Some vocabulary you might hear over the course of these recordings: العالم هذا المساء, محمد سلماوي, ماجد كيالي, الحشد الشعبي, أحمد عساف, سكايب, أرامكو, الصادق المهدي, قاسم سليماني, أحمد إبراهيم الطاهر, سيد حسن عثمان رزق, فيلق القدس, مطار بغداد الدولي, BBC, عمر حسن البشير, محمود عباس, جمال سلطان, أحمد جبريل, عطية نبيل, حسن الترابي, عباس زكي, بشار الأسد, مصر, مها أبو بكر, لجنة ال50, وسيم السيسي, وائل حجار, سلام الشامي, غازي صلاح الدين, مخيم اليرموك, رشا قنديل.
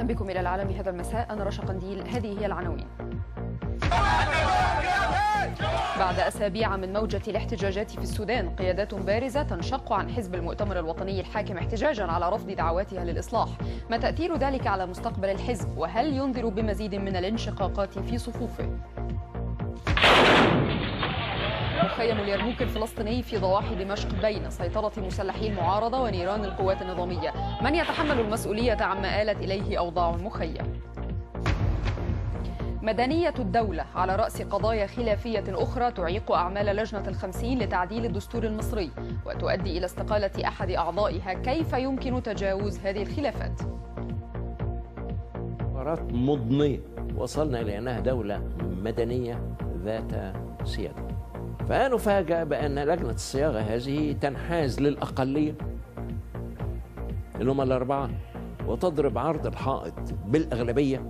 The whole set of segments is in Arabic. أهلا بكم إلى العالم هذا المساء. أنا رشا قنديل، هذه هي العناوين. بعد أسابيع من موجة الاحتجاجات في السودان، قيادات بارزة تنشق عن حزب المؤتمر الوطني الحاكم احتجاجا على رفض دعواتها للإصلاح. ما تأثير ذلك على مستقبل الحزب؟ وهل ينذر بمزيد من الانشقاقات في صفوفه؟ مخيم اليرموك الفلسطيني في ضواحي دمشق بين سيطرة مسلحي المعارضة ونيران القوات النظامية. من يتحمل المسؤولية عما آلت إليه أوضاع المخيم؟ مدنية الدولة على رأس قضايا خلافية أخرى تعيق أعمال لجنة ال50 لتعديل الدستور المصري وتؤدي إلى استقالة أحد أعضائها. كيف يمكن تجاوز هذه الخلافات؟ قرارات مضنية وصلنا إلى أنها دولة مدنية ذات سيادة، فنفاجأ بأن لجنة الصياغة هذه تنحاز للأقلية اللي هم الأربعة وتضرب عرض الحائط بالأغلبية.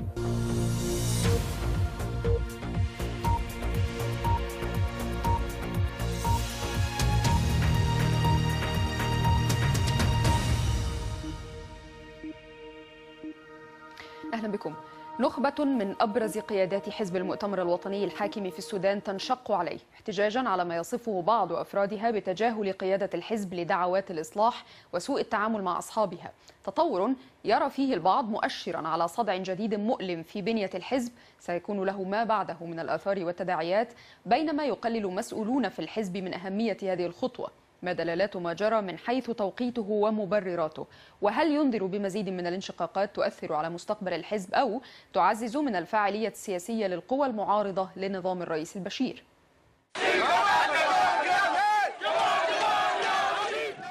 أهلا بكم. نخبة من أبرز قيادات حزب المؤتمر الوطني الحاكم في السودان تنشق عليه احتجاجا على ما يصفه بعض أفرادها بتجاهل قيادة الحزب لدعوات الإصلاح وسوء التعامل مع أصحابها، تطور يرى فيه البعض مؤشرا على صدع جديد مؤلم في بنية الحزب سيكون له ما بعده من الآثار والتداعيات، بينما يقلل مسؤولون في الحزب من أهمية هذه الخطوة. ما دلالات ما جرى من حيث توقيته ومبرراته؟ وهل ينذر بمزيد من الانشقاقات تؤثر على مستقبل الحزب أو تعزز من الفاعلية السياسية للقوى المعارضة لنظام الرئيس البشير؟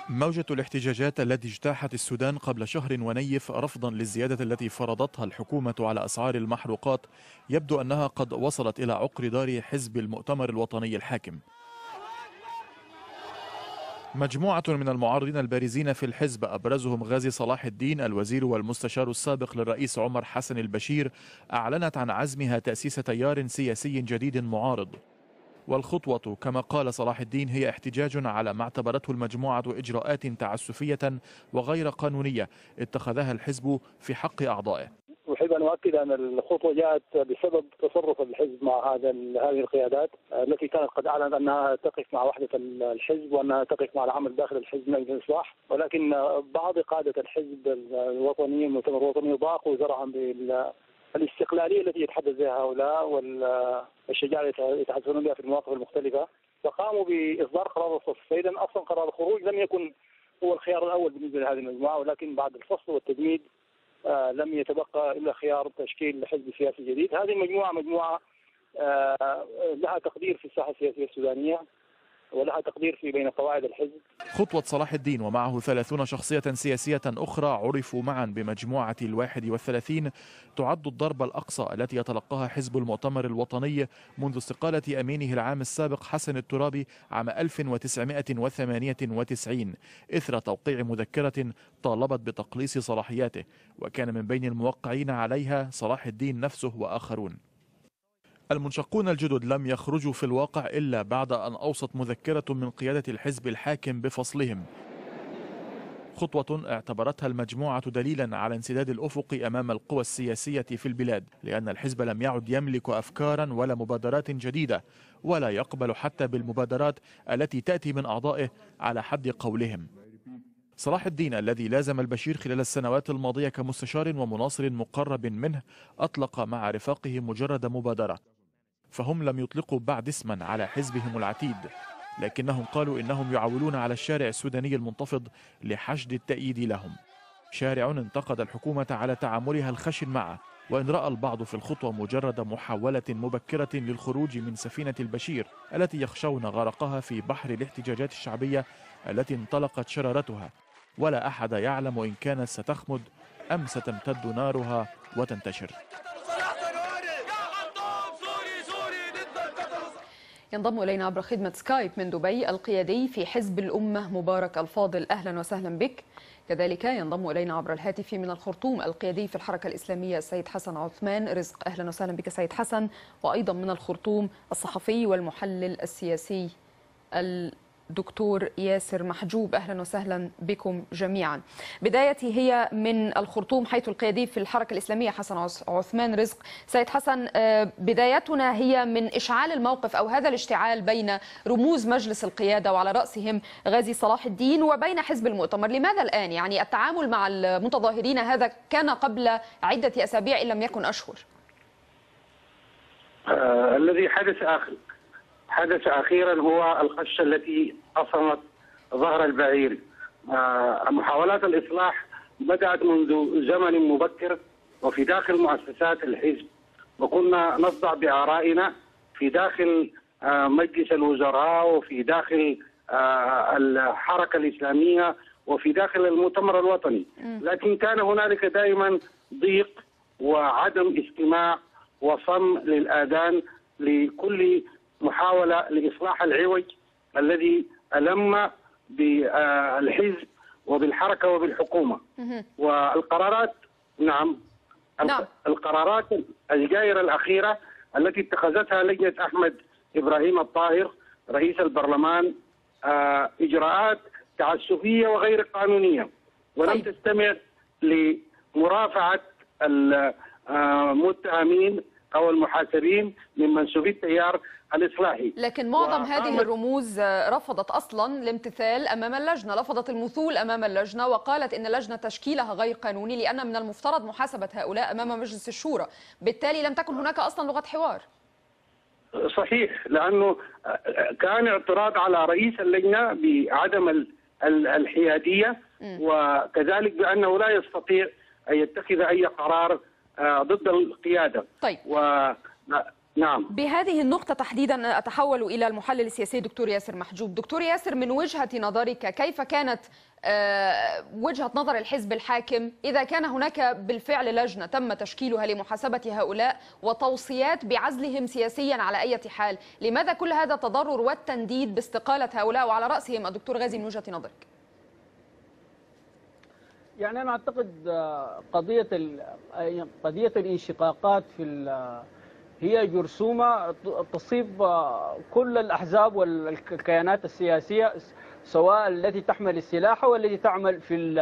موجة الاحتجاجات التي اجتاحت السودان قبل شهر ونيف رفضا للزيادة التي فرضتها الحكومة على أسعار المحروقات يبدو أنها قد وصلت إلى عقر دار حزب المؤتمر الوطني الحاكم. مجموعة من المعارضين البارزين في الحزب أبرزهم غازي صلاح الدين الوزير والمستشار السابق للرئيس عمر حسن البشير أعلنت عن عزمها تأسيس تيار سياسي جديد معارض، والخطوة كما قال صلاح الدين هي احتجاج على ما اعتبرته المجموعة إجراءات تعسفية وغير قانونية اتخذها الحزب في حق أعضائه. أحب أن أؤكد أن الخطوة جاءت بسبب تصرف الحزب مع هذه القيادات التي كانت قد أعلنت أنها تقف مع وحدة الحزب وأنها تقف مع العمل داخل الحزب نجد الإصلاح، ولكن بعض قادة الحزب الوطني المؤتمر الوطني ضاقوا ذرعا بالاستقلالية التي يتحدث بها هؤلاء والشجاعة التي يتحدثون بها في المواقف المختلفة، فقاموا بإصدار قرار الفصل. فإذا أصلا قرار الخروج لم يكن هو الخيار الأول بالنسبة لهذه المجموعة، ولكن بعد الفصل والتجميد لم يتبقى إلا خيار تشكيل حزب سياسي جديد. هذه المجموعة مجموعة لها تقدير في الساحة السياسية السودانية ولها تقدير في بين قواعد الحزب. خطوة صلاح الدين ومعه 30 شخصية سياسية أخرى عرفوا معا بمجموعة 31 تعد الضربة الأقصى التي يتلقاها حزب المؤتمر الوطني منذ استقالة أمينه العام السابق حسن الترابي عام 1998 إثر توقيع مذكرة طالبت بتقليص صلاحياته، وكان من بين الموقعين عليها صلاح الدين نفسه وآخرون. المنشقون الجدد لم يخرجوا في الواقع إلا بعد أن أوصت مذكرة من قيادة الحزب الحاكم بفصلهم، خطوة اعتبرتها المجموعة دليلا على انسداد الأفق أمام القوى السياسية في البلاد، لأن الحزب لم يعد يملك أفكارا ولا مبادرات جديدة ولا يقبل حتى بالمبادرات التي تأتي من أعضائه على حد قولهم. صلاح الدين الذي لازم البشير خلال السنوات الماضية كمستشار ومناصر مقرب منه أطلق مع رفاقه مجرد مبادرة، فهم لم يطلقوا بعد اسما على حزبهم العتيد، لكنهم قالوا إنهم يعولون على الشارع السوداني المنتفض لحشد التأييد لهم. شارع انتقد الحكومة على تعاملها الخشن معه، وإن رأى البعض في الخطوة مجرد محاولة مبكرة للخروج من سفينة البشير التي يخشون غرقها في بحر الاحتجاجات الشعبية التي انطلقت شرارتها، ولا أحد يعلم إن كانت ستخمد أم ستمتد نارها وتنتشر. ينضم إلينا عبر خدمة سكايب من دبي القيادي في حزب الأمة مبارك الفاضل، أهلا وسهلا بك. كذلك ينضم إلينا عبر الهاتف من الخرطوم القيادي في الحركة الإسلامية السيد حسن عثمان رزق، أهلا وسهلا بك سيد حسن. وأيضا من الخرطوم الصحفي والمحلل السياسي دكتور ياسر محجوب. أهلا وسهلا بكم جميعا. بدايتي هي من الخرطوم، حيث القيادي في الحركة الإسلامية حسن عثمان رزق. سيد حسن، بدايتنا هي من إشعال الموقف أو هذا الاشتعال بين رموز مجلس القيادة وعلى رأسهم غازي صلاح الدين وبين حزب المؤتمر. لماذا الآن؟ يعني التعامل مع المتظاهرين هذا كان قبل عدة أسابيع إن لم يكن أشهر. الذي حدث أخيرا هو القشة التي أصمت ظهر البعير. محاولات الإصلاح بدأت منذ زمن مبكر وفي داخل مؤسسات الحزب، وكنا نضع بآرائنا في داخل مجلس الوزراء وفي داخل الحركة الإسلامية وفي داخل المؤتمر الوطني، لكن كان هنالك دائما ضيق وعدم استماع وصم للآذان لكل محاولة لإصلاح العوج الذي ألم بالحزب وبالحركة وبالحكومة. والقرارات، نعم القرارات الجائرة الأخيرة التي اتخذتها لجنة أحمد إبراهيم الطاهر رئيس البرلمان إجراءات تعسفية وغير قانونية، ولم تستمع لمرافعة المتهمين أو المحاسبين من منسوبي التيار الإصلاحي. لكن معظم هذه الرموز رفضت أصلا الامتثال أمام اللجنة، رفضت المثول أمام اللجنة، وقالت إن اللجنة تشكيلها غير قانوني لأن من المفترض محاسبة هؤلاء أمام مجلس الشورى، بالتالي لم تكن هناك أصلا لغة حوار. صحيح، لأنه كان اعتراض على رئيس اللجنة بعدم الحيادية وكذلك بأنه لا يستطيع أن يتخذ أي قرار ضد القيادة. نعم. بهذه النقطة تحديدا أتحول إلى المحلل السياسي دكتور ياسر محجوب. دكتور ياسر، من وجهة نظرك كيف كانت وجهة نظر الحزب الحاكم إذا كان هناك بالفعل لجنة تم تشكيلها لمحاسبة هؤلاء وتوصيات بعزلهم سياسيا على أي حال، لماذا كل هذا التضرر والتنديد باستقالة هؤلاء وعلى رأسهم الدكتور غازي من وجهة نظرك؟ يعني أنا أعتقد قضية الانشقاقات هي جرثومة تصيب كل الأحزاب والكيانات السياسية، سواء التي تحمل السلاح والتي تعمل في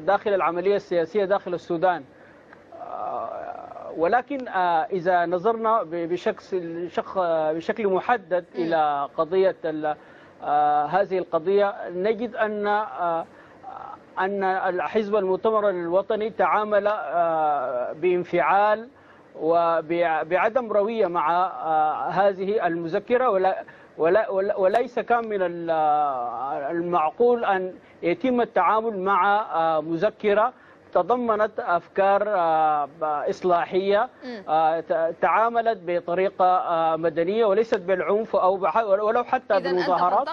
داخل العملية السياسية داخل السودان. ولكن إذا نظرنا بشكل محدد إلى قضية هذه القضية، نجد أن حزب المؤتمر الوطني تعامل بانفعال وبعدم روية مع هذه المذكرة، وليس كان من المعقول أن يتم التعامل مع مذكرة تضمنت أفكار إصلاحية تعاملت بطريقة مدنية وليست بالعنف أو ولو حتى بالمظاهرات.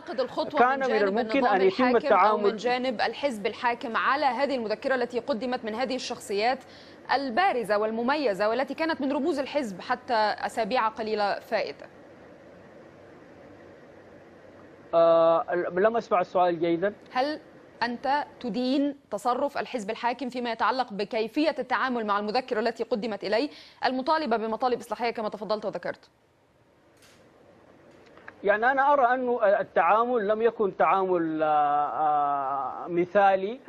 كان من الممكن أن يتم التعامل من جانب الحزب الحاكم على هذه المذكرة التي قدمت من هذه الشخصيات البارزة والمميزة والتي كانت من رموز الحزب حتى أسابيع قليلة فائتة. لم أسمع السؤال جيدا. هل أنت تدين تصرف الحزب الحاكم فيما يتعلق بكيفية التعامل مع المذكرة التي قدمت إليه المطالبة بمطالب إصلاحية كما تفضلت وذكرت؟ يعني أنا أرى أن التعامل لم يكن تعامل مثالي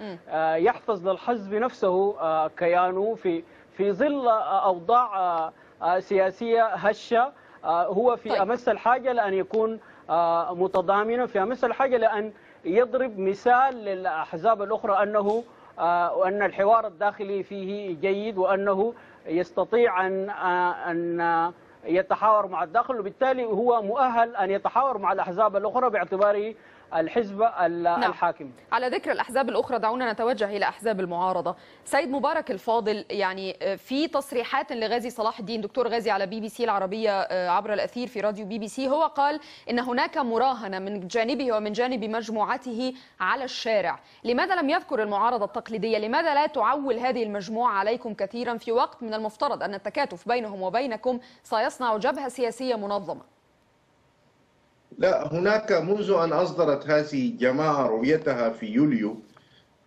يحفظ للحزب نفسه كيانه في ظل أوضاع سياسية هشة. هو في أمس الحاجة لأن يكون متضامنا، في أمس الحاجة لأن يضرب مثال للأحزاب الأخرى وأن الحوار الداخلي فيه جيد وأنه يستطيع أن يتحاور مع الداخل، وبالتالي هو مؤهل أن يتحاور مع الأحزاب الأخرى باعتباره الحزب الحاكم. نعم. على ذكر الأحزاب الأخرى دعونا نتوجه إلى أحزاب المعارضة. سيد مبارك الفاضل، يعني في تصريحات لغازي صلاح الدين دكتور غازي على BBC العربية عبر الأثير في راديو BBC، هو قال إن هناك مراهنة من جانبه ومن جانب مجموعته على الشارع. لماذا لم يذكر المعارضة التقليدية؟ لماذا لا تعول هذه المجموعة عليكم كثيرا في وقت من المفترض أن التكاتف بينهم وبينكم سيصنع جبهة سياسية منظمة؟ لا، هناك منذ أن أصدرت هذه الجماعة رؤيتها في يوليو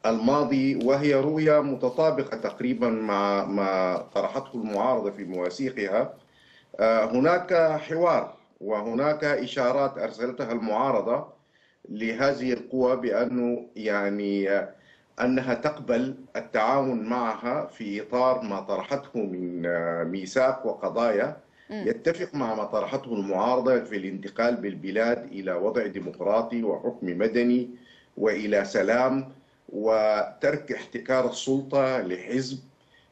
الماضي، وهي رؤية متطابقة تقريبا مع ما طرحته المعارضة في مواثيقها، هناك حوار وهناك إشارات أرسلتها المعارضة لهذه القوى بأنه يعني أنها تقبل التعاون معها في إطار ما طرحته من ميثاق وقضايا يتفق مع ما طرحته المعارضة في الانتقال بالبلاد إلى وضع ديمقراطي وحكم مدني وإلى سلام، وترك احتكار السلطة لحزب،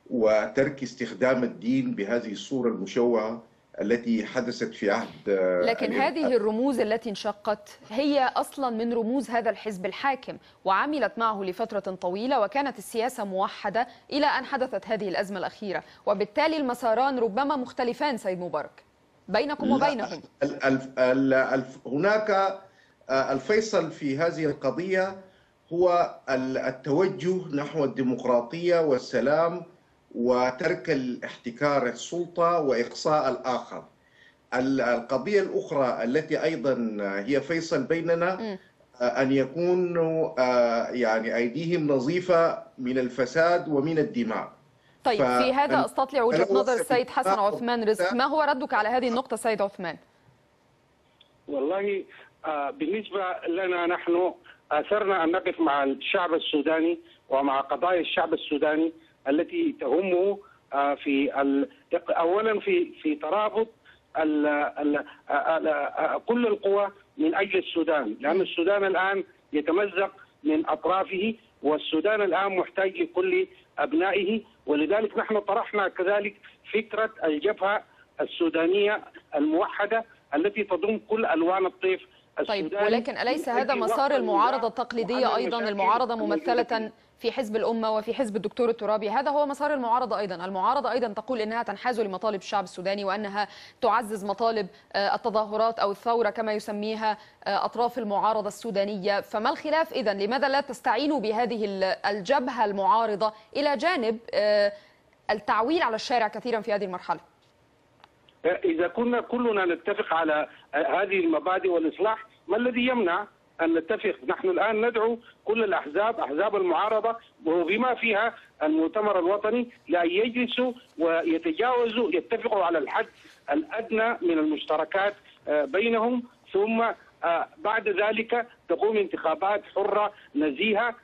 وترك استخدام الدين بهذه الصورة المشوهة التي حدثت في عهد. لكن هذه الرموز التي انشقت هي أصلا من رموز هذا الحزب الحاكم، وعملت معه لفترة طويلة، وكانت السياسة موحدة إلى أن حدثت هذه الأزمة الأخيرة، وبالتالي المساران ربما مختلفان سيد مبارك بينكم وبينهم. هناك الفيصل في هذه القضية هو التوجه نحو الديمقراطية والسلام وترك الاحتكار السلطة وإقصاء الآخر. القضية الأخرى التي أيضا هي فيصل بيننا أن يكونوا يعني أيديهم نظيفة من الفساد ومن الدماء. طيب في هذا أستطلع وجهة نظر السيد حسن عثمان رزق، ما هو ردك على هذه النقطة سيد عثمان؟ والله بالنسبة لنا نحن أثرنا أن نقف مع الشعب السوداني ومع قضايا الشعب السوداني التي تهمه في اولا في ترابط كل القوى من اجل السودان، لان السودان الان يتمزق من اطرافه، والسودان الان محتاج لكل ابنائه، ولذلك نحن طرحنا كذلك فكره الجبهه السودانيه الموحده التي تضم كل الوان الطيف السوداني. طيب ولكن اليس هذا مسار المعارضه التقليديه ايضا؟ المعارضه ممثله في حزب الأمة وفي حزب الدكتور الترابي، هذا هو مسار المعارضة أيضا. المعارضة أيضا تقول إنها تنحاز لمطالب الشعب السوداني، وأنها تعزز مطالب التظاهرات أو الثورة كما يسميها أطراف المعارضة السودانية. فما الخلاف إذن؟ لماذا لا تستعينوا بهذه الجبهة المعارضة إلى جانب التعويل على الشارع كثيرا في هذه المرحلة؟ إذا كنا كلنا نتفق على هذه المبادئ والإصلاح، ما الذي يمنع أن نتفق؟ نحن الآن ندعو كل الأحزاب، أحزاب المعارضة وبما فيها المؤتمر الوطني، لأن يجلسوا ويتجاوزوا، يتفقوا على الحد الأدنى من المشتركات بينهم، ثم بعد ذلك تقوم انتخابات حرة نزيهة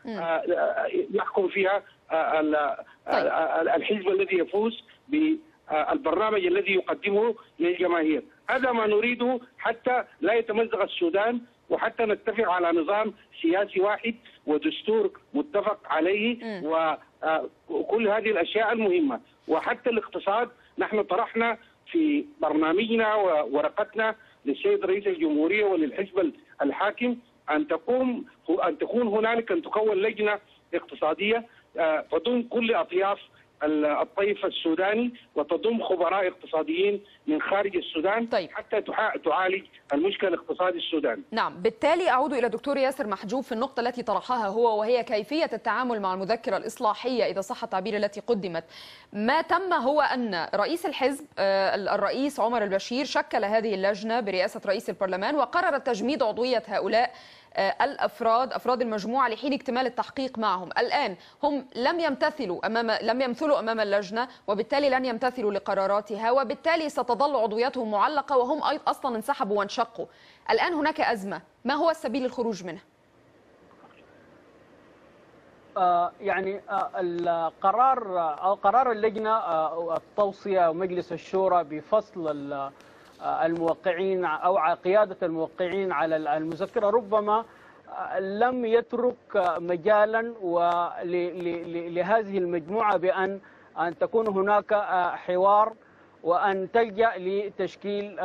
يحكم فيها الحزب الذي يفوز بالبرنامج الذي يقدمه للجماهير. هذا ما نريده حتى لا يتمزق السودان، وحتى نتفق على نظام سياسي واحد ودستور متفق عليه وكل هذه الأشياء المهمة. وحتى الاقتصاد نحن طرحنا في برنامجنا وورقتنا للسيد رئيس الجمهورية وللحزب الحاكم أن تكون هنالك، أن تكون لجنة اقتصادية تضم كل أطياف الطيف السوداني وتضم خبراء اقتصاديين من خارج السودان. طيب. حتى تعالج المشكلة الاقتصادي السوداني. نعم، بالتالي أعود إلى دكتور ياسر محجوب في النقطة التي طرحها هو، وهي كيفية التعامل مع المذكرة الإصلاحية إذا صح التعبير التي قدمت. ما تم هو أن رئيس الحزب الرئيس عمر البشير شكل هذه اللجنة برئاسة رئيس البرلمان، وقرر تجميد عضوية هؤلاء الأفراد، أفراد المجموعة، لحين اكتمال التحقيق معهم. الآن هم لم يمثلوا أمام اللجنة، وبالتالي لن يمتثلوا لقراراتها، وبالتالي ستظل عضويتهم معلقة، وهم أصلا انسحبوا وانشقوا. الآن هناك أزمة، ما هو السبيل للخروج منها؟ يعني القرار أو قرار اللجنة التوصية ومجلس الشورى بفصل الموقعين أو قيادة الموقعين على المذكرة ربما لم يترك مجالا لهذه المجموعة بأن تكون هناك حوار وأن تلجأ لتشكيل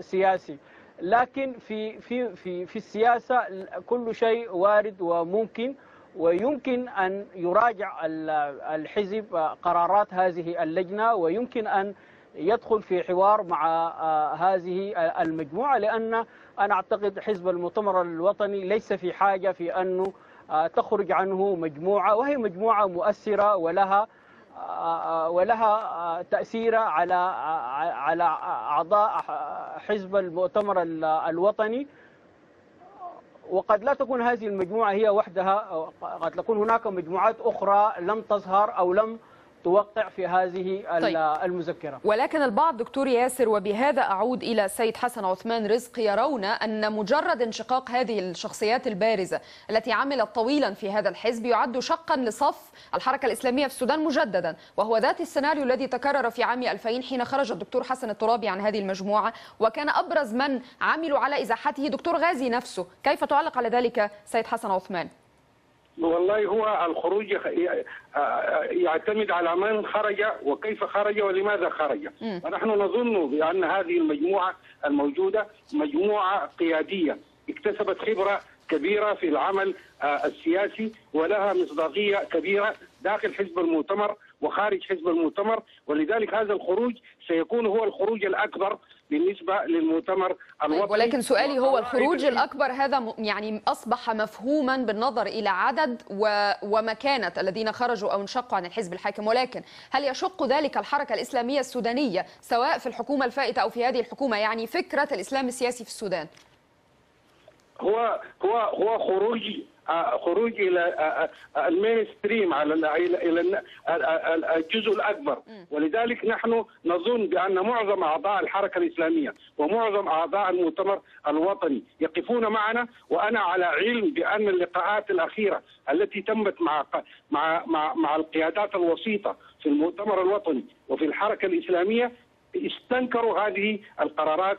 سياسي. لكن في في في في السياسة كل شيء وارد وممكن، ويمكن أن يراجع الحزب قرارات هذه اللجنة، ويمكن أن يدخل في حوار مع هذه المجموعة، لأن أنا أعتقد حزب المؤتمر الوطني ليس في حاجة في أنه تخرج عنه مجموعة، وهي مجموعة مؤثرة ولها تأثير على أعضاء حزب المؤتمر الوطني. وقد لا تكون هذه المجموعة هي وحدها، قد تكون هناك مجموعات أخرى لم تظهر أو لم توقع في هذه المذكرة. ولكن البعض دكتور ياسر، وبهذا أعود إلى السيد حسن عثمان رزق، يرون أن مجرد انشقاق هذه الشخصيات البارزة التي عملت طويلا في هذا الحزب يعد شقا لصف الحركة الإسلامية في السودان مجددا، وهو ذات السيناريو الذي تكرر في عام 2000 حين خرج الدكتور حسن الترابي عن هذه المجموعة، وكان أبرز من عملوا على إزاحته دكتور غازي نفسه. كيف تعلق على ذلك سيد حسن عثمان؟ والله هو الخروج يعتمد على من خرج وكيف خرج ولماذا خرج. ونحن نظن بأن هذه المجموعة الموجودة مجموعة قيادية اكتسبت خبرة كبيرة في العمل السياسي ولها مصداقية كبيرة داخل حزب المؤتمر وخارج حزب المؤتمر، ولذلك هذا الخروج سيكون هو الخروج الأكبر بالنسبة للمؤتمر الوطني. ولكن سؤالي هو الخروج الأكبر هذا يعني أصبح مفهوما بالنظر إلى عدد ومكانة الذين خرجوا أو انشقوا عن الحزب الحاكم، ولكن هل يشق ذلك الحركة الإسلامية السودانية سواء في الحكومة الفائتة أو في هذه الحكومة، يعني فكرة الإسلام السياسي في السودان؟ هو خروج الى المينستريم، الى الجزء الاكبر. ولذلك نحن نظن بان معظم اعضاء الحركه الاسلاميه ومعظم اعضاء المؤتمر الوطني يقفون معنا، وانا على علم بان اللقاءات الاخيره التي تمت مع القيادات الوسيطه في المؤتمر الوطني وفي الحركه الاسلاميه استنكروا هذه القرارات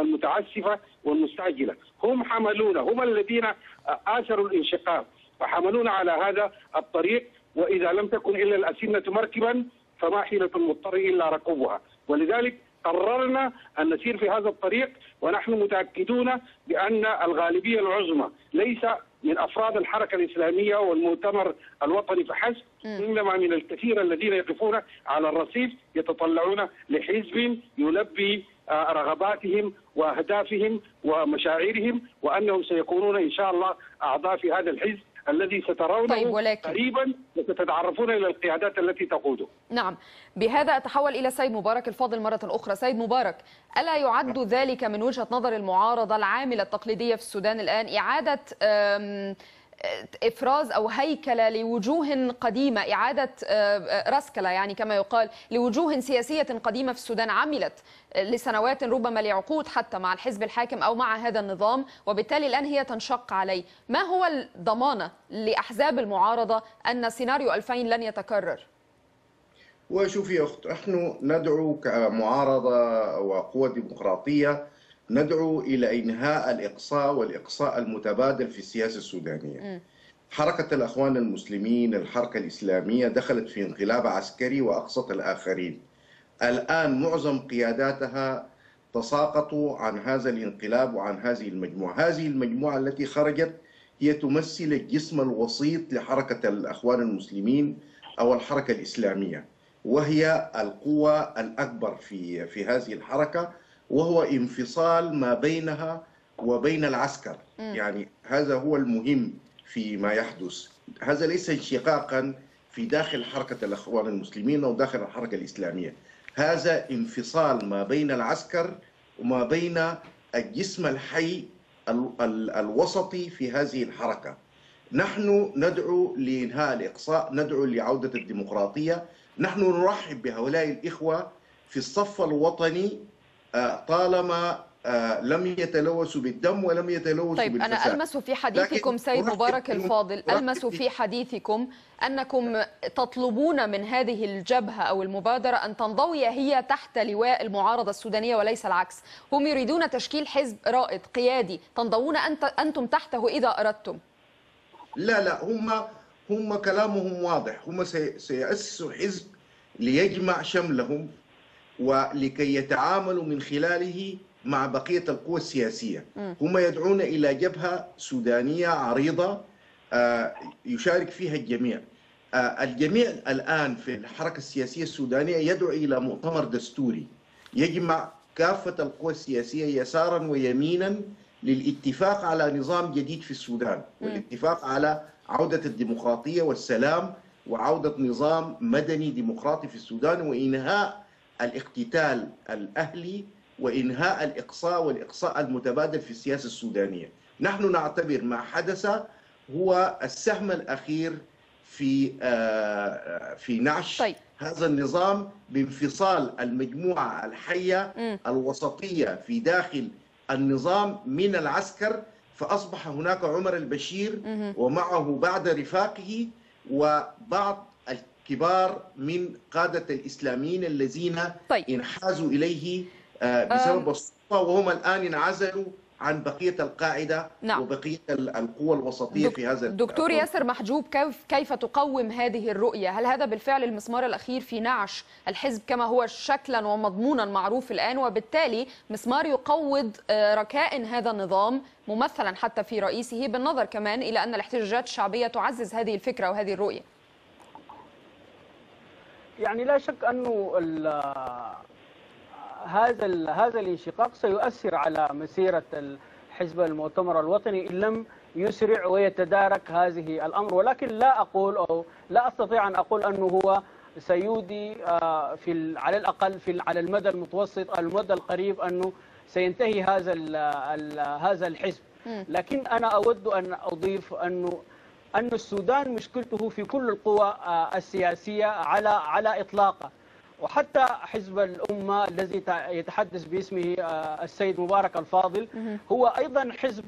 المتعسفة والمستعجلة. هم حملونا، هم الذين آثروا الانشقاق وحملونا على هذا الطريق، وإذا لم تكن إلا الأسنة مركبا فما حيلة المضطر إلا ركوبها. ولذلك قررنا أن نسير في هذا الطريق، ونحن متأكدون بأن الغالبية العظمى ليس من أفراد الحركة الإسلامية والمؤتمر الوطني فحسب، إنما من الكثير الذين يقفون على الرصيف يتطلعون لحزب يلبي رغباتهم وأهدافهم ومشاعرهم، وأنهم سيكونون إن شاء الله أعضاء في هذا الحزب الذي سترونه قريبا وستتعرفون إلى القيادات التي تقوده. نعم، بهذا أتحول إلى سيد مبارك الفاضل مرة أخرى. سيد مبارك، ألا يعد ذلك من وجهة نظر المعارضة العاملة التقليدية في السودان الآن إعادة إفراز أو هيكلة لوجوه قديمة، إعادة رسكلة يعني كما يقال لوجوه سياسية قديمة في السودان عملت لسنوات ربما لعقود حتى مع الحزب الحاكم أو مع هذا النظام، وبالتالي الآن هي تنشق عليه؟ ما هو الضمانة لأحزاب المعارضة أن سيناريو 2000 لن يتكرر؟ وشوفي يا أخت، نحن ندعو كمعارضة وقوة ديمقراطية ندعو إلى إنهاء الإقصاء والإقصاء المتبادل في السياسة السودانية. حركة الأخوان المسلمين، الحركة الإسلامية دخلت في انقلاب عسكري وأقصت الآخرين. الآن معظم قياداتها تساقطوا عن هذا الانقلاب وعن هذه المجموعة. هذه المجموعة التي خرجت هي تمثل الجسم الوسيط لحركة الأخوان المسلمين أو الحركة الإسلامية، وهي القوة الأكبر في هذه الحركة، وهو انفصال ما بينها وبين العسكر. يعني هذا هو المهم فيما يحدث. هذا ليس انشقاقا في داخل حركة الأخوان المسلمين أو داخل الحركة الإسلامية، هذا انفصال ما بين العسكر وما بين الجسم الحي الوسطي في هذه الحركة. نحن ندعو لإنهاء الإقصاء، ندعو لعودة الديمقراطية. نحن نرحب بهؤلاء الإخوة في الصف الوطني طالما لم يتلوثوا بالدم ولم يتلوثوا بالفساد. أنا ألمس في حديثكم سيد مبارك الفاضل، ألمس في حديثكم أنكم تطلبون من هذه الجبهة أو المبادرة أن تنضوي هي تحت لواء المعارضة السودانية وليس العكس. هم يريدون تشكيل حزب رائد قيادي تنضوون أنتم تحته إذا أردتم. لا، هم كلامهم واضح. هم سيأسسوا حزب ليجمع شملهم ولكي يتعاملوا من خلاله مع بقية القوى السياسية. هم يدعون إلى جبهة سودانية عريضة يشارك فيها الجميع. الجميع الآن في الحركة السياسية السودانية يدعو إلى مؤتمر دستوري يجمع كافة القوى السياسية يسارا ويمينا للاتفاق على نظام جديد في السودان، والاتفاق على عودة الديمقراطية والسلام وعودة نظام مدني ديمقراطي في السودان، وإنهاء الاقتتال الأهلي وإنهاء الإقصاء والإقصاء المتبادل في السياسة السودانية. نحن نعتبر ما حدث هو السهم الأخير في نعش طيب. هذا النظام بانفصال المجموعة الحية الوسطية في داخل النظام من العسكر، فأصبح هناك عمر البشير ومعه بعد رفاقه وبعض الكبار من قادة الإسلاميين الذين طيب. انحازوا إليه بسبب السلطة، وهم الآن انعزلوا عن بقية القاعدة نعم. وبقية القوى الوسطية في هذا. دكتور ياسر محجوب، كيف تقوم هذه الرؤية؟ هل هذا بالفعل المسمار الأخير في نعش الحزب كما هو شكلا ومضمونا معروف الآن، وبالتالي مسمار يقوض ركائن هذا النظام ممثلا حتى في رئيسه، بالنظر كمان إلى أن الاحتجاجات الشعبية تعزز هذه الفكرة وهذه الرؤية؟ يعني لا شك أنه هذا الانشقاق سيؤثر على مسيرة الحزب المؤتمر الوطني إن لم يسرع ويتدارك هذه الأمر، ولكن لا أقول أو لا أستطيع أن أقول أنه هو سيودي على الأقل على المدى المتوسط أو المدى القريب أنه سينتهي هذا الحزب. لكن أنا أود أن أضيف أن السودان مشكلته في كل القوى السياسية على إطلاقه، وحتى حزب الأمة الذي يتحدث باسمه السيد مبارك الفاضل هو أيضا حزب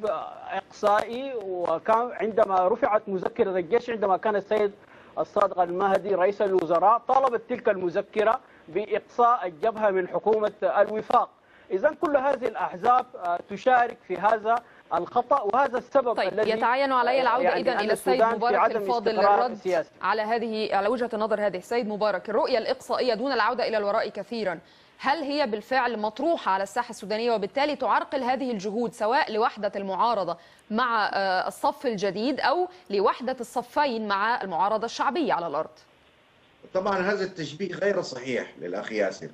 إقصائي، وكان عندما رفعت مذكرة الجيش عندما كان السيد الصادق المهدي رئيس الوزراء طالبت تلك المذكرة بإقصاء الجبهة من حكومة الوفاق. إذن كل هذه الأحزاب تشارك في هذا الخطأ، وهذا السبب طيب الذي يتعين علي العودة يعني إذن إلى السيد مبارك الفاضل للرد على وجهة النظر هذه. السيد مبارك، الرؤية الإقصائية دون العودة إلى الوراء كثيرا، هل هي بالفعل مطروحة على الساحة السودانية وبالتالي تعرقل هذه الجهود سواء لوحدة المعارضة مع الصف الجديد أو لوحدة الصفين مع المعارضة الشعبية على الأرض؟ طبعا هذا التشبيه غير صحيح للأخ ياسر،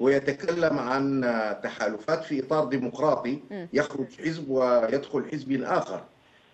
ويتكلم عن تحالفات في إطار ديمقراطي، يخرج حزب ويدخل حزب آخر،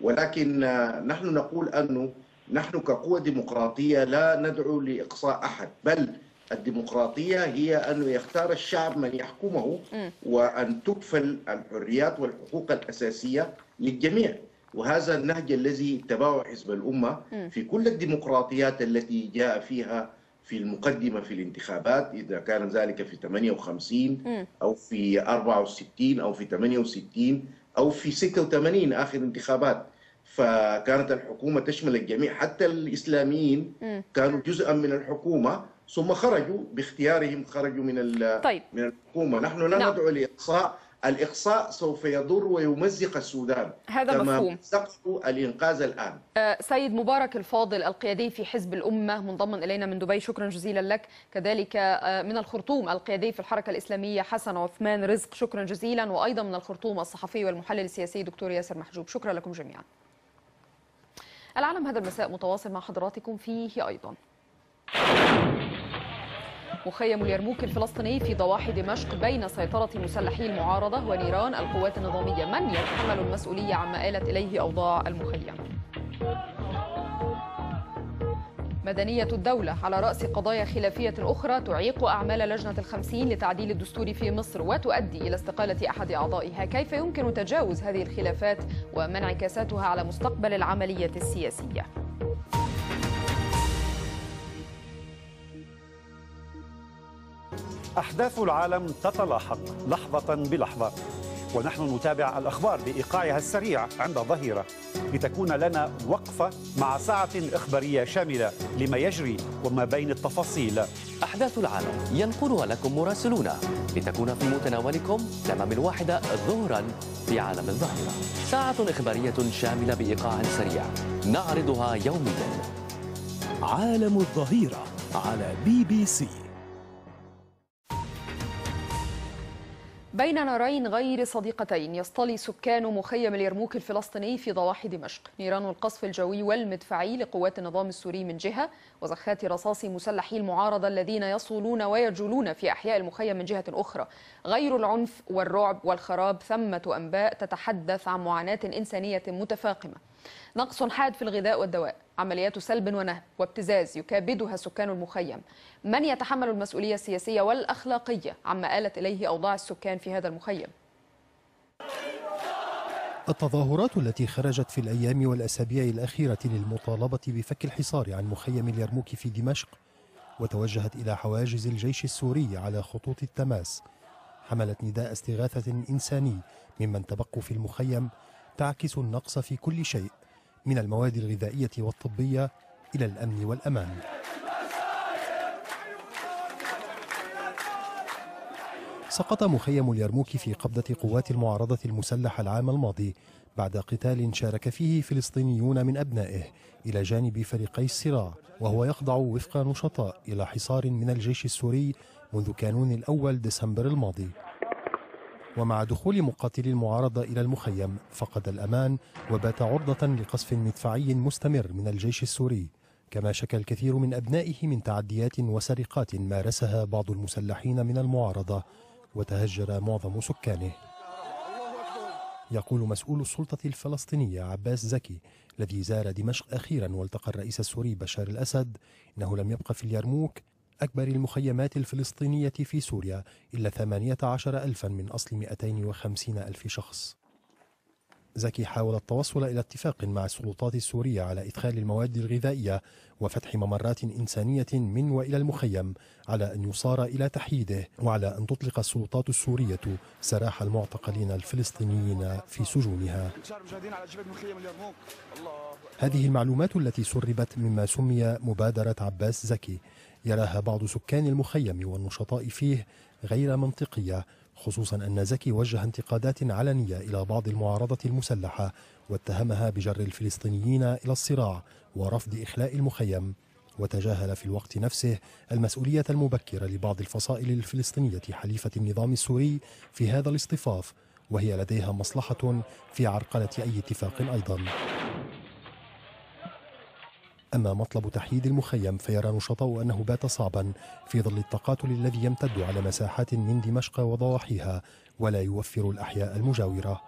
ولكن نحن نقول أنه نحن كقوة ديمقراطية لا ندعو لإقصاء أحد، بل الديمقراطية هي أنه يختار الشعب من يحكمه وأن تكفل الحريات والحقوق الأساسية للجميع، وهذا النهج الذي اتبعه حزب الأمة في كل الديمقراطيات التي جاء فيها في المقدمة في الانتخابات، إذا كان ذلك في 58 أو في 64 أو في 68 أو في 86 آخر انتخابات، فكانت الحكومة تشمل الجميع، حتى الإسلاميين كانوا جزءا من الحكومة ثم خرجوا باختيارهم، خرجوا من الحكومة. نحن لا ندعو لإقصاء، الإقصاء سوف يضر ويمزق السودان هذا مفهوم الإنقاذ الآن. سيد مبارك الفاضل القيادي في حزب الأمة منضم إلينا من دبي، شكرا جزيلا لك. كذلك من الخرطوم القيادي في الحركة الإسلامية حسن عثمان رزق، شكرا جزيلا. وأيضا من الخرطوم الصحفي والمحلل السياسي دكتور ياسر محجوب، شكرا لكم جميعا. العالم هذا المساء متواصل مع حضراتكم فيه أيضا. مخيم اليرموك الفلسطيني في ضواحي دمشق بين سيطرة مسلحي المعارضة ونيران القوات النظامية، من يتحمل المسؤولية عما آلت إليه أوضاع المخيم؟ مدنية الدولة على رأس قضايا خلافية أخرى تعيق أعمال لجنة ال50 لتعديل الدستور في مصر وتؤدي إلى استقالة أحد أعضائها، كيف يمكن تجاوز هذه الخلافات وما انعكاساتها على مستقبل العملية السياسية؟ أحداث العالم تتلاحق لحظة بلحظة، ونحن نتابع الأخبار بإيقاعها السريع عند الظهيرة لتكون لنا وقفة مع ساعة إخبارية شاملة لما يجري وما بين التفاصيل. أحداث العالم ينقلها لكم مراسلونا لتكون في متناولكم تمام 1 ظهرا في عالم الظهيرة، ساعة إخبارية شاملة بإيقاع سريع نعرضها يوميا. عالم الظهيرة على BBC. بين نارين غير صديقتين يصطلي سكان مخيم اليرموك الفلسطيني في ضواحي دمشق، نيران القصف الجوي والمدفعي لقوات النظام السوري من جهة، وزخات رصاص مسلحي المعارضة الذين يصولون ويجولون في أحياء المخيم من جهة أخرى. غير العنف والرعب والخراب، ثمة أنباء تتحدث عن معاناة إنسانية متفاقمة، نقص حاد في الغذاء والدواء، عمليات سلب ونهب وابتزاز يكابدها سكان المخيم. من يتحمل المسؤولية السياسية والأخلاقية عما آلت إليه أوضاع السكان في هذا المخيم؟ التظاهرات التي خرجت في الأيام والأسابيع الأخيرة للمطالبة بفك الحصار عن مخيم اليرموك في دمشق وتوجهت إلى حواجز الجيش السوري على خطوط التماس حملت نداء استغاثة إنساني ممن تبقوا في المخيم، تعكس النقص في كل شيء من المواد الغذائية والطبية إلى الأمن والأمان. سقط مخيم اليرموك في قبضة قوات المعارضة المسلحة العام الماضي بعد قتال شارك فيه فلسطينيون من أبنائه إلى جانب فريقي الصراع، وهو يخضع وفق نشطاء إلى حصار من الجيش السوري منذ كانون الأول ديسمبر الماضي. ومع دخول مقاتلي المعارضة إلى المخيم فقد الأمان وبات عرضة لقصف مدفعي مستمر من الجيش السوري، كما شكى الكثير من أبنائه من تعديات وسرقات مارسها بعض المسلحين من المعارضة وتهجر معظم سكانه. يقول مسؤول السلطة الفلسطينية عباس زكي الذي زار دمشق أخيرا والتقى الرئيس السوري بشار الأسد إنه لم يبقى في اليرموك أكبر المخيمات الفلسطينية في سوريا إلا 18,000 من أصل 250,000 شخص. زكي حاول التوصل إلى اتفاق مع السلطات السورية على إدخال المواد الغذائية وفتح ممرات إنسانية من وإلى المخيم على أن يصار إلى تحييده، وعلى أن تطلق السلطات السورية سراح المعتقلين الفلسطينيين في سجونها. هذه المعلومات التي سربت مما سمي مبادرة عباس زكي يراها بعض سكان المخيم والنشطاء فيه غير منطقية، خصوصا أن زكي وجه انتقادات علنية إلى بعض المعارضة المسلحة واتهمها بجر الفلسطينيين إلى الصراع ورفض إخلاء المخيم، وتجاهل في الوقت نفسه المسؤولية المبكرة لبعض الفصائل الفلسطينية حليفة النظام السوري في هذا الاصطفاف، وهي لديها مصلحة في عرقلة أي اتفاق أيضا. أما مطلب تحييد المخيم فيرى نشطاء أنه بات صعبا في ظل التقاتل الذي يمتد على مساحات من دمشق وضواحيها ولا يوفر الأحياء المجاورة.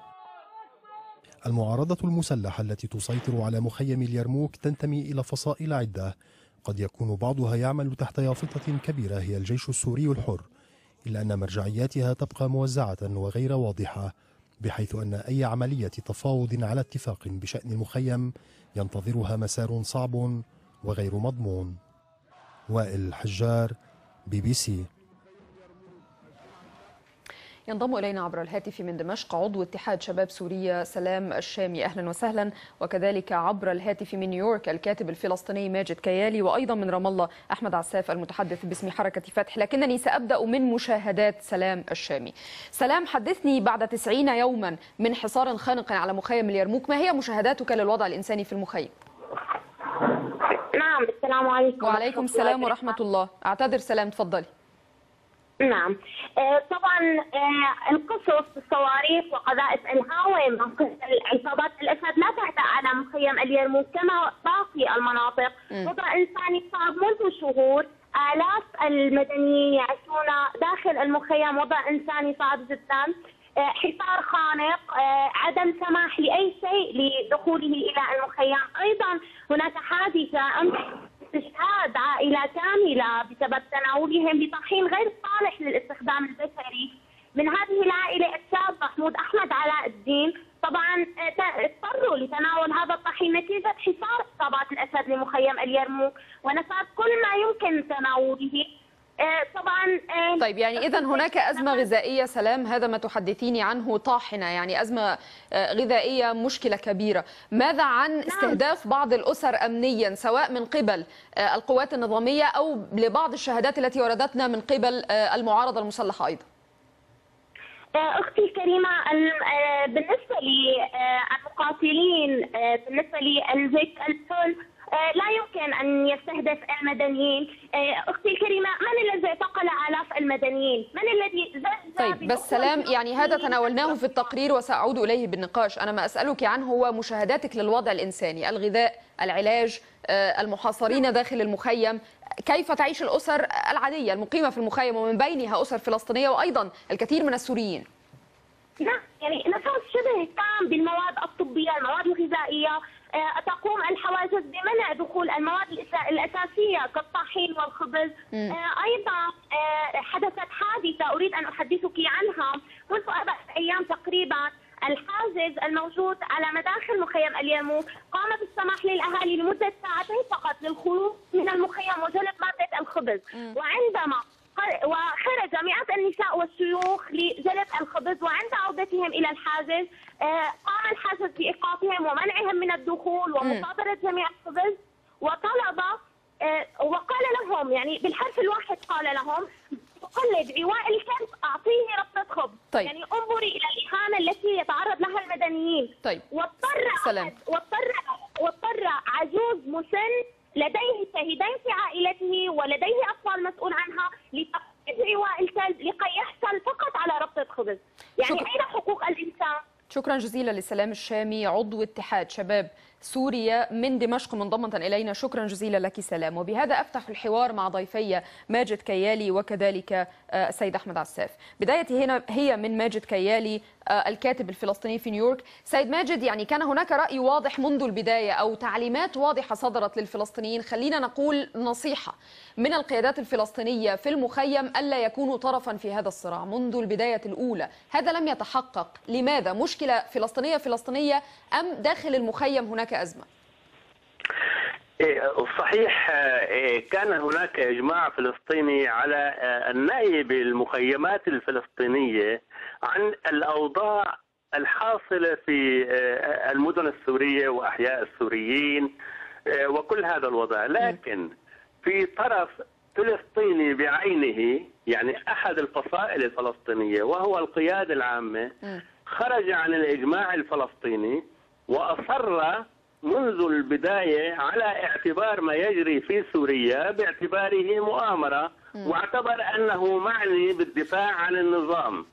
المعارضة المسلحة التي تسيطر على مخيم اليرموك تنتمي إلى فصائل عدة قد يكون بعضها يعمل تحت يافطة كبيرة هي الجيش السوري الحر، إلا أن مرجعياتها تبقى موزعة وغير واضحة، بحيث أن أي عملية تفاوض على اتفاق بشأن المخيم ينتظرها مسار صعب وغير مضمون. وائل حجار، BBC. ينضم إلينا عبر الهاتف من دمشق عضو اتحاد شباب سوريا سلام الشامي، أهلا وسهلا. وكذلك عبر الهاتف من نيويورك الكاتب الفلسطيني ماجد كيالي، وأيضا من رام الله أحمد عساف المتحدث باسم حركة فتح. لكنني سأبدأ من مشاهدات سلام الشامي. سلام، حدثني بعد 90 يوما من حصار خانق على مخيم اليرموك، ما هي مشاهداتك للوضع الإنساني في المخيم؟ نعم، السلام عليكم. وعليكم السلام ورحمة الله. أعتذر سلام، تفضلي. نعم طبعا القصف، الصواريخ وقذائف الهاون عصابات الاسد لا تهدأ على مخيم اليرموك كما باقي المناطق. وضع انساني صعب منذ شهور، الاف المدنيين يعيشون داخل المخيم وضع انساني صعب جدا، حصار خانق، عدم سماح لاي شيء لدخوله الى المخيم. ايضا هناك حادثه امس استشهاد عائلة كاملة بسبب تناولهم لطحين غير صالح للاستخدام البشري. من هذه العائلة الشاب محمود أحمد علاء الدين، طبعا اضطروا لتناول هذا الطحين نتيجة حصار عصابات الأسد لمخيم اليرموك ونفاذ كل ما يمكن تناوله. طبعا طيب، يعني إذا هناك أزمة غذائية سلام، هذا ما تحدثيني عنه، طاحنة، يعني أزمة غذائية، مشكلة كبيرة. ماذا عن استهداف بعض الأسر أمنيا سواء من قبل القوات النظامية أو لبعض الشهادات التي وردتنا من قبل المعارضة المسلحة أيضا؟ أختي الكريمة، بالنسبة للمقاتلين، بالنسبة للجيش السوري لا يمكن أن يستهدف المدنيين. أختي الكريمة، من الذي اعتقل آلاف المدنيين؟ من الذي زجز؟ طيب بس سلام، يعني هذا تناولناه في التقرير وسأعود إليه بالنقاش. أنا ما أسألك عنه هو مشاهداتك للوضع الإنساني، الغذاء، العلاج، المحاصرين داخل المخيم، كيف تعيش الأسر العادية المقيمة في المخيم ومن بينها أسر فلسطينية وأيضا الكثير من السوريين؟ نعم، يعني نفاذ شبه تام بالمواد الطبية، المواد الغذائية، تقوم الحواجز بمنع دخول المواد الأساسية كالطحين والخبز. أيضا حدثت حادثة أريد أن أحدثك عنها منذ 4 أيام تقريبا. الحاجز الموجود مخيم اليرموك، قام بالسماح للأهالي لمدة ساعتين فقط للخروج من المخيم وجلب مادة الخبز، وعندما وخرج مئات النساء والشيوخ لجلب الخبز، وعند عودتهم إلى الحاجز قام الحاجز بإيقافهم ومنعهم من الدخول ومصادرة جميع الخبز، وطلب وقال لهم يعني بالحرف الواحد قال لهم قلد عواء الكنز أعطيه ربطة خبز. طيب. يعني انظري إلى الإهانة التي يتعرض لها المدنيين. طيب. واضطر عجوز مسن لديه شاهدين في عائلته ولديه أطفال مسؤول عنها لتقليد عواء الكلب لكي يحصل فقط على ربطة خبز. يعني أين حقوق الإنسان؟ شكرا جزيلا لسلام الشامي عضو اتحاد شباب سوريا من دمشق منضمة إلينا. شكرا جزيلا لك سلام. وبهذا أفتح الحوار مع ضيفي ماجد كيالي وكذلك سيد أحمد عساف. بدايتي هنا هي من ماجد كيالي الكاتب الفلسطيني في نيويورك. سيد ماجد، يعني كان هناك رأي واضح منذ البداية أو تعليمات واضحة صدرت للفلسطينيين، خلينا نقول نصيحة من القيادات الفلسطينية في المخيم ألا يكونوا طرفا في هذا الصراع منذ البداية الأولى، هذا لم يتحقق. لماذا؟ مشكلة فلسطينية فلسطينية أم داخل المخيم هناك أزمة؟ صحيح، كان هناك إجماع فلسطيني على النهي بالمخيمات الفلسطينية عن الأوضاع الحاصلة في المدن السورية وأحياء السوريين وكل هذا الوضع، لكن في طرف فلسطيني بعينه، يعني أحد الفصائل الفلسطينية وهو القيادة العامة، خرج عن الإجماع الفلسطيني وأصر منذ البداية على اعتبار ما يجري في سوريا باعتباره مؤامرة، واعتبر أنه معني بالدفاع عن النظام.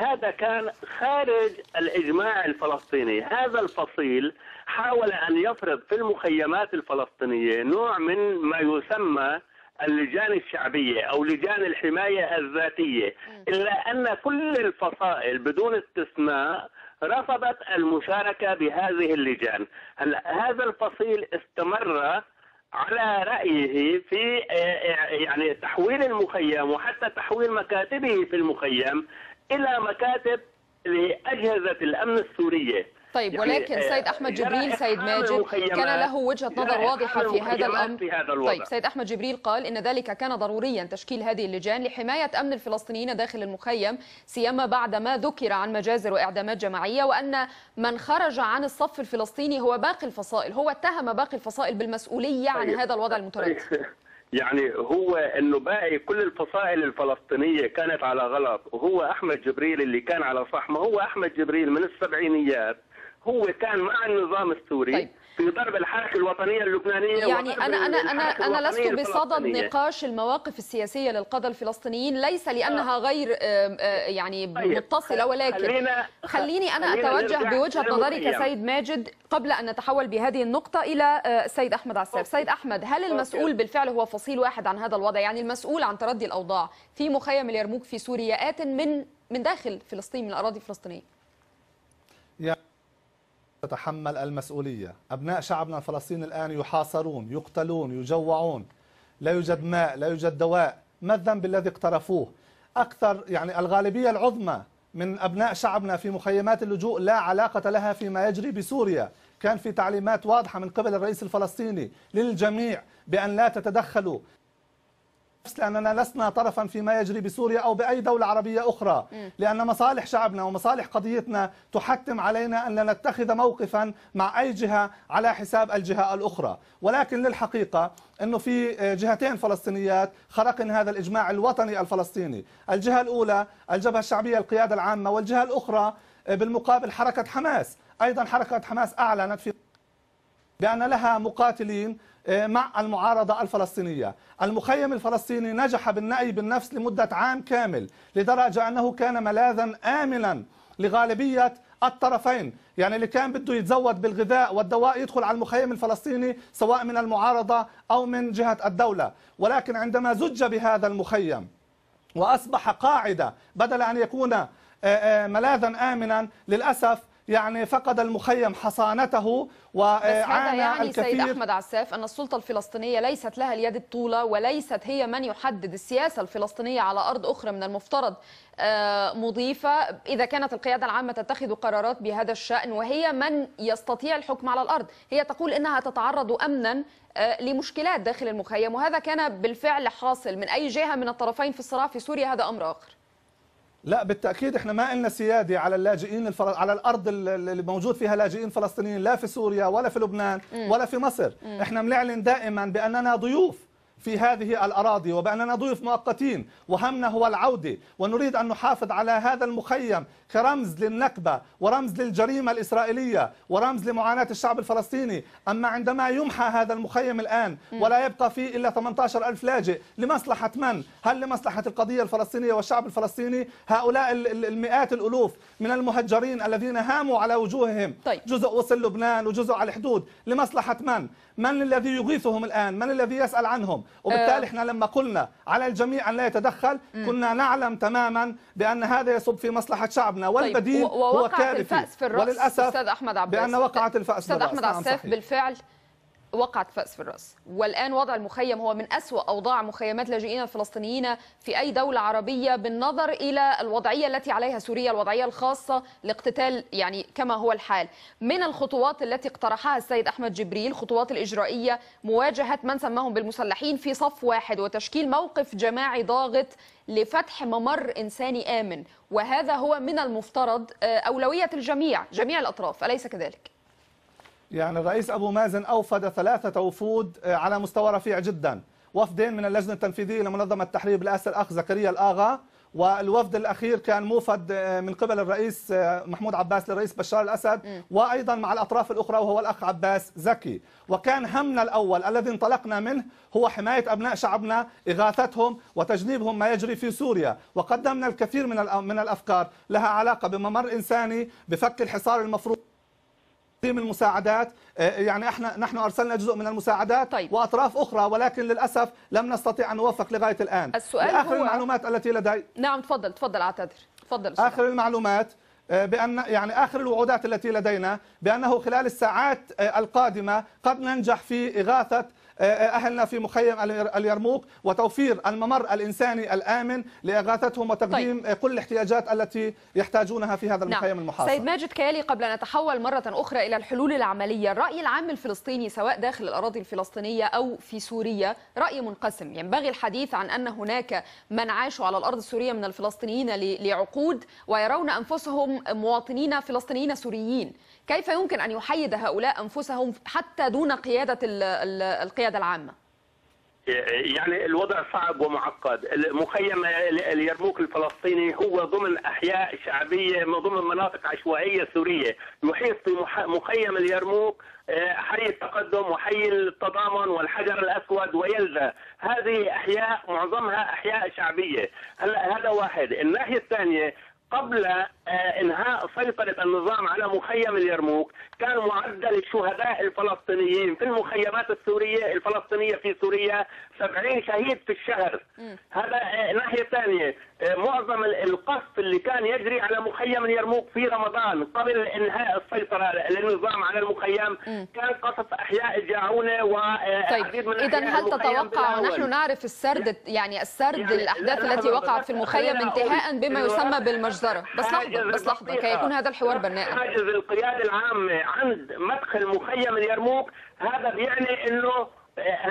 هذا كان خارج الإجماع الفلسطيني. هذا الفصيل حاول أن يفرض في المخيمات الفلسطينية نوع من ما يسمى اللجان الشعبية أو لجان الحماية الذاتية، إلا أن كل الفصائل بدون استثناء رفضت المشاركة بهذه اللجان. هذا الفصيل استمر على رأيه في يعني تحويل المخيم وحتى تحويل مكاتبه في المخيم إلى مكاتب لأجهزة الأمن السورية. طيب، ولكن سيد أحمد جبريل، سيد ماجد، كان له وجهة نظر واضحة في هذا الأمر. طيب، سيد أحمد جبريل قال إن ذلك كان ضروريا تشكيل هذه اللجان لحماية أمن الفلسطينيين داخل المخيم، سيما بعد ما ذكر عن مجازر وإعدامات جماعية، وأن من خرج عن الصف الفلسطيني هو باقي الفصائل. هو اتهم باقي الفصائل بالمسؤولية عن هذا الوضع المتردد. يعني هو انه باقي كل الفصائل الفلسطينيه كانت على غلط، وهو احمد جبريل اللي كان على صح. ما هو احمد جبريل من السبعينيات هو كان مع النظام السوري. طيب. في ضرب الحركه الوطنيه اللبنانيه. يعني انا لست بصدد نقاش المواقف السياسيه للقاده الفلسطينيين، ليس لانها غير يعني متصله، ولكن خليني اتوجه بوجهه نظري كسيد ماجد قبل ان نتحول بهذه النقطه الى سيد احمد عساف. سيد احمد، هل المسؤول بالفعل هو فصيل واحد عن هذا الوضع؟ يعني المسؤول عن تردي الاوضاع في مخيم اليرموك في سوريا آت من داخل فلسطين، من الاراضي الفلسطينيه. تتحمل المسؤولية. أبناء شعبنا الفلسطيني الآن يحاصرون، يقتلون، يجوعون، لا يوجد ماء، لا يوجد دواء. ما الذنب الذي اقترفوه؟ أكثر يعني الغالبية العظمى من أبناء شعبنا في مخيمات اللجوء لا علاقة لها فيما يجري بسوريا. كان في تعليمات واضحة من قبل الرئيس الفلسطيني للجميع بأن لا تتدخلوا، لأننا لسنا طرفا فيما يجري بسوريا أو بأي دولة عربية أخرى، لأن مصالح شعبنا ومصالح قضيتنا تحتم علينا أن لا نتخذ موقفا مع أي جهة على حساب الجهة الأخرى. ولكن للحقيقة أنه في جهتين فلسطينيات خرقن هذا الإجماع الوطني الفلسطيني. الجهة الأولى الجبهة الشعبية القيادة العامة، والجهة الأخرى بالمقابل حركة حماس. أيضا حركة حماس أعلنت في بأن لها مقاتلين مع المعارضة الفلسطينية. المخيم الفلسطيني نجح بالنأي بالنفس لمدة عام كامل، لدرجة أنه كان ملاذا آمنا لغالبية الطرفين. يعني اللي كان بده يتزود بالغذاء والدواء يدخل على المخيم الفلسطيني سواء من المعارضة أو من جهة الدولة. ولكن عندما زج بهذا المخيم وأصبح قاعدة بدل أن يكون ملاذا آمنا، للأسف يعني فقد المخيم حصانته وعانى يعني الكثير. سيد أحمد عساف أن السلطة الفلسطينية ليست لها اليد الطولة وليست هي من يحدد السياسة الفلسطينية على أرض أخرى من المفترض مضيفة، إذا كانت القيادة العامة تتخذ قرارات بهذا الشأن وهي من يستطيع الحكم على الأرض. هي تقول إنها تتعرض أمنا لمشكلات داخل المخيم، وهذا كان بالفعل حاصل من أي جهة من الطرفين في الصراع في سوريا، هذا أمر آخر. لا بالتأكيد احنا ما قلنا سيادي على اللاجئين على الأرض اللي موجود فيها لاجئين فلسطينيين، لا في سوريا ولا في لبنان ولا في مصر. احنا بنعلن دائما بأننا ضيوف في هذه الأراضي وبأننا ضيوف مؤقتين، وهمنا هو العودة، ونريد أن نحافظ على هذا المخيم كرمز للنكبة ورمز للجريمة الإسرائيلية ورمز لمعاناة الشعب الفلسطيني. أما عندما يمحى هذا المخيم الآن ولا يبقى فيه إلا 18,000 لاجئ، لمصلحة من؟ هل لمصلحة القضية الفلسطينية والشعب الفلسطيني؟ هؤلاء المئات الألوف من المهجرين الذين هاموا على وجوههم، طيب. جزء وصل لبنان وجزء على الحدود، لمصلحة من؟ من الذي يغيثهم الآن؟ من الذي يسأل عنهم؟ وبالتالي احنا لما قلنا على الجميع ان لا يتدخل كنا نعلم تماما بان هذا يصب في مصلحه شعبنا، والبديل هو كارثي وللاسف استاذ احمد عباس بان وقعت الفأس في الراس. استاذ احمد عساف بالفعل وقعت فأس في الراس، والان وضع المخيم هو من أسوأ اوضاع مخيمات لاجئين الفلسطينيين في اي دوله عربيه بالنظر الى الوضعيه التي عليها سوريا، الوضعيه الخاصه لاقتتال يعني كما هو الحال. من الخطوات التي اقترحها السيد احمد جبريل خطوات الاجرائيه مواجهه من سماهم بالمسلحين في صف واحد وتشكيل موقف جماعي ضاغط لفتح ممر انساني امن، وهذا هو من المفترض اولويه الجميع، جميع الاطراف، اليس كذلك؟ يعني الرئيس أبو مازن أوفد 3 وفود على مستوى رفيع جدا، وفدين من اللجنة التنفيذية لمنظمة تحرير الأسد الأخ زكريا الآغا، والوفد الأخير كان موفد من قبل الرئيس محمود عباس للرئيس بشار الأسد، وأيضا مع الأطراف الأخرى وهو الأخ عباس زكي. وكان همنا الأول الذي انطلقنا منه هو حماية أبناء شعبنا، إغاثتهم وتجنيبهم ما يجري في سوريا، وقدمنا الكثير من الأفكار لها علاقة بممر إنساني، بفك الحصار المفروض، تقديم المساعدات، يعني نحن أرسلنا جزء من المساعدات، طيب. وأطراف أخرى ولكن للأسف لم نستطيع أن نوفق لغاية الآن. السؤال آخر المعلومات التي لدي، نعم تفضل أعتذر، تفضل. آخر المعلومات بأن يعني آخر الوعودات التي لدينا بأنه خلال الساعات القادمة قد ننجح في إغاثة أهلنا في مخيم اليرموك وتوفير الممر الإنساني الآمن لإغاثتهم وتقديم كل الاحتياجات التي يحتاجونها في هذا المخيم المحاصر. سيد ماجد كيالي، قبل أن نتحول مرة أخرى إلى الحلول العملية، الرأي العام الفلسطيني سواء داخل الأراضي الفلسطينية أو في سوريا رأي منقسم، ينبغي الحديث عن أن هناك من عاشوا على الأرض السورية من الفلسطينيين لعقود ويرون أنفسهم مواطنين فلسطينيين سوريين. كيف يمكن أن يحيد هؤلاء أنفسهم حتى دون قيادة القيادة العامة؟ يعني الوضع صعب ومعقد. المخيم اليرموك الفلسطيني هو ضمن أحياء شعبية من ضمن مناطق عشوائية سورية، يحيط في مخيم اليرموك حي التقدم وحي التضامن والحجر الأسود ويلدى، هذه أحياء معظمها أحياء شعبية. هلا هذا واحد. الناحية الثانية، قبل انهاء سيطرة النظام على مخيم اليرموك كان معدل الشهداء الفلسطينيين في المخيمات السورية الفلسطينية في سوريا 70 شهيد في الشهر. هذا ناحية ثانية. معظم القصف اللي كان يجري على مخيم اليرموك في رمضان قبل انهاء السيطرة للنظام على المخيم كان قصف أحياء الجاعونة وعديد من إذا هل تتوقع، ونحن نعرف السرد يعني السرد يعني الأحداث التي وقعت في المخيم انتهاء بما يسمى بالمجزرة؟ بس لحظة كي يكون هذا الحوار بناء. حاجز القيادة العامة عند مدخل مخيم اليرموك، هذا بيعني انه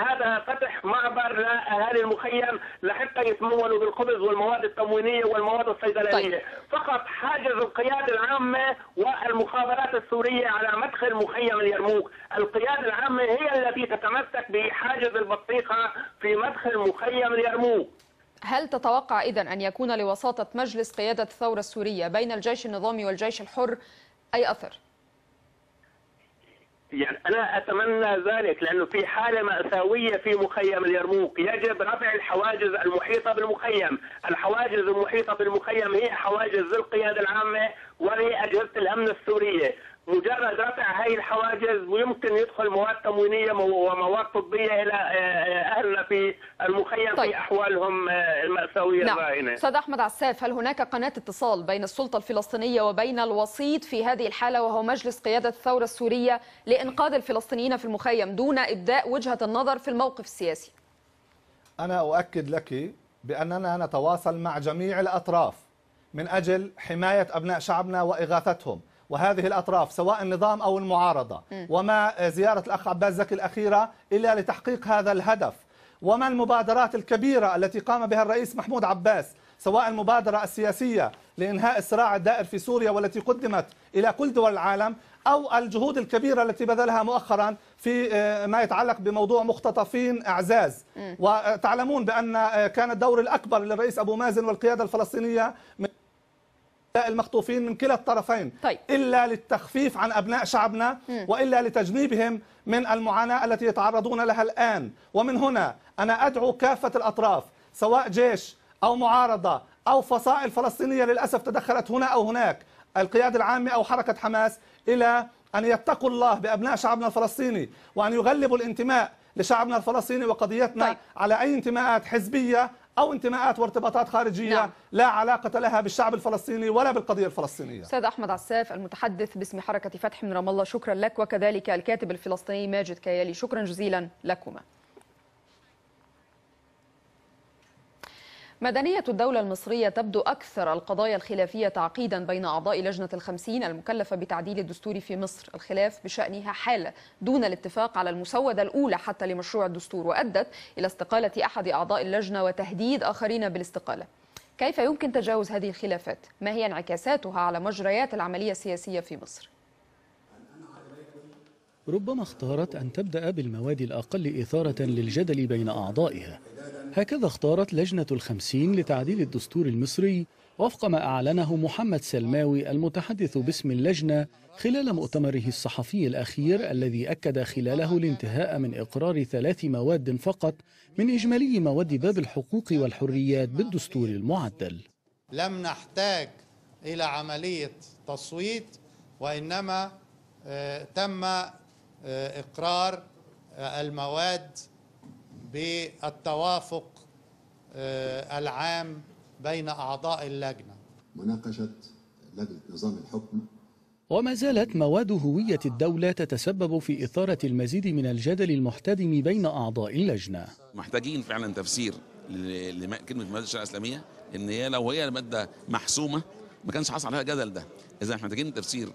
هذا فتح معبر لأهالي المخيم لحتى يتمولوا بالخبز والمواد التموينية والمواد الصيدلانية، طيب. فقط حاجز القيادة العامة والمخابرات السورية على مدخل مخيم اليرموك. القيادة العامة هي التي تتمسك بحاجز البطيخة في مدخل مخيم اليرموك. هل تتوقع إذن أن يكون لوساطة مجلس قيادة الثورة السورية بين الجيش النظامي والجيش الحر أي أثر؟ يعني أنا أتمنى ذلك، لأنه في حالة مأساوية في مخيم اليرموك. يجب رفع الحواجز المحيطة بالمخيم. الحواجز المحيطة بالمخيم هي حواجز للقيادة العامة ولأجهزة الأمن السورية. مجرد رفع هذه الحواجز ويمكن يدخل مواد تموينيه ومواد طبيه الى اهلنا في المخيم. طيب. في احوالهم المأساويه الراهنه. نعم. استاذ احمد عساف، هل هناك قناه اتصال بين السلطه الفلسطينيه وبين الوسيط في هذه الحاله وهو مجلس قياده الثوره السوريه لانقاذ الفلسطينيين في المخيم دون ابداء وجهه النظر في الموقف السياسي؟ انا اؤكد لك باننا نتواصل مع جميع الاطراف من اجل حمايه ابناء شعبنا واغاثتهم، وهذه الأطراف سواء النظام أو المعارضة. وما زيارة الأخ عباس زكي الأخيرة إلا لتحقيق هذا الهدف، وما المبادرات الكبيرة التي قام بها الرئيس محمود عباس، سواء المبادرة السياسية لإنهاء الصراع الدائر في سوريا والتي قدمت إلى كل دول العالم، أو الجهود الكبيرة التي بذلها مؤخرا في ما يتعلق بموضوع مختطفين أعزاز. وتعلمون بأن كان الدور الأكبر للرئيس أبو مازن والقيادة الفلسطينية من المخطوفين من كلا الطرفين. طيب. إلا للتخفيف عن أبناء شعبنا وإلا لتجنيبهم من المعاناة التي يتعرضون لها الآن. ومن هنا أنا أدعو كافة الأطراف سواء جيش أو معارضة أو فصائل فلسطينية للأسف تدخلت هنا أو هناك، القيادة العامة أو حركة حماس، إلى أن يتقوا الله بأبناء شعبنا الفلسطيني وأن يغلبوا الانتماء لشعبنا الفلسطيني وقضيتنا. طيب. على أي انتماءات حزبية أو انتماءات وارتباطات خارجية. نعم. لا علاقة لها بالشعب الفلسطيني ولا بالقضية الفلسطينية. سيد أحمد عساف، المتحدث باسم حركة فتح من رام الله، شكرا لك، وكذلك الكاتب الفلسطيني ماجد كيالي، شكرا جزيلا لكما. مدنية الدولة المصرية تبدو أكثر القضايا الخلافية تعقيدا بين أعضاء لجنة ال50 المكلفة بتعديل الدستور في مصر. الخلاف بشأنها حالة دون الاتفاق على المسودة الأولى حتى لمشروع الدستور، وأدت إلى استقالة أحد أعضاء اللجنة وتهديد آخرين بالاستقالة. كيف يمكن تجاوز هذه الخلافات؟ ما هي انعكاساتها على مجريات العملية السياسية في مصر؟ ربما اختارت أن تبدأ بالمواد الأقل إثارة للجدل بين أعضائها. هكذا اختارت لجنة ال50 لتعديل الدستور المصري وفق ما أعلنه محمد سلماوي المتحدث باسم اللجنة خلال مؤتمره الصحفي الأخير، الذي أكد خلاله الانتهاء من إقرار 3 مواد فقط من إجمالي مواد باب الحقوق والحريات بالدستور المعدل. لم نحتاج إلى عملية تصويت، وإنما تم إقرار المواد بالتوافق العام بين أعضاء اللجنة. مناقشة لجنة نظام الحكم. وما زالت مواد هوية الدولة تتسبب في إثارة المزيد من الجدل المحتدم بين أعضاء اللجنة. محتاجين فعلا تفسير لكلمة مواد الشريعة الإسلامية، إن هي لو هي مادة محسومة ما كانش حصل عليها جدل ده. إذا احنا محتاجين تفسير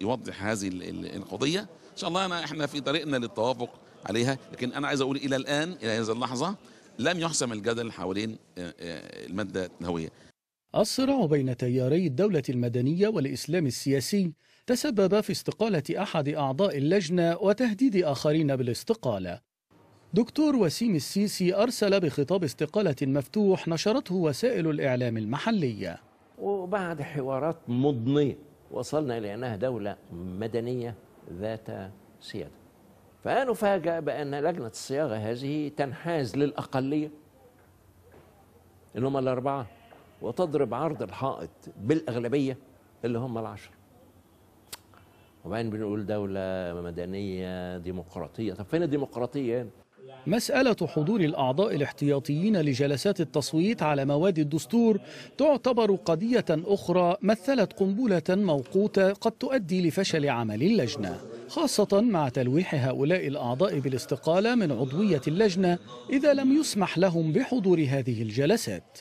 يوضح هذه القضية. إن شاء الله احنا في طريقنا للتوافق عليها، لكن أنا عايز أقول إلى الآن إلى هذه اللحظة لم يحسم الجدل حوالين المادة الهوية. الصراع بين تياري الدولة المدنية والإسلام السياسي تسبب في استقالة أحد أعضاء اللجنة وتهديد آخرين بالاستقالة. دكتور وسيم السيسي أرسل بخطاب استقالة مفتوح نشرته وسائل الإعلام المحلية. وبعد حوارات مضنية وصلنا إلى أنها دولة مدنية ذات سيادة، فنفاجأ بأن لجنة الصياغة هذه تنحاز للأقلية اللي هم ال4 وتضرب عرض الحائط بالأغلبية اللي هم ال10. وبعدين بنقول دولة مدنية ديمقراطية، طب فين الديمقراطية يعني؟ مسألة حضور الأعضاء الاحتياطيين لجلسات التصويت على مواد الدستور تعتبر قضية أخرى مثلت قنبلة موقوتة قد تؤدي لفشل عمل اللجنة، خاصة مع تلويح هؤلاء الأعضاء بالاستقالة من عضوية اللجنة إذا لم يسمح لهم بحضور هذه الجلسات.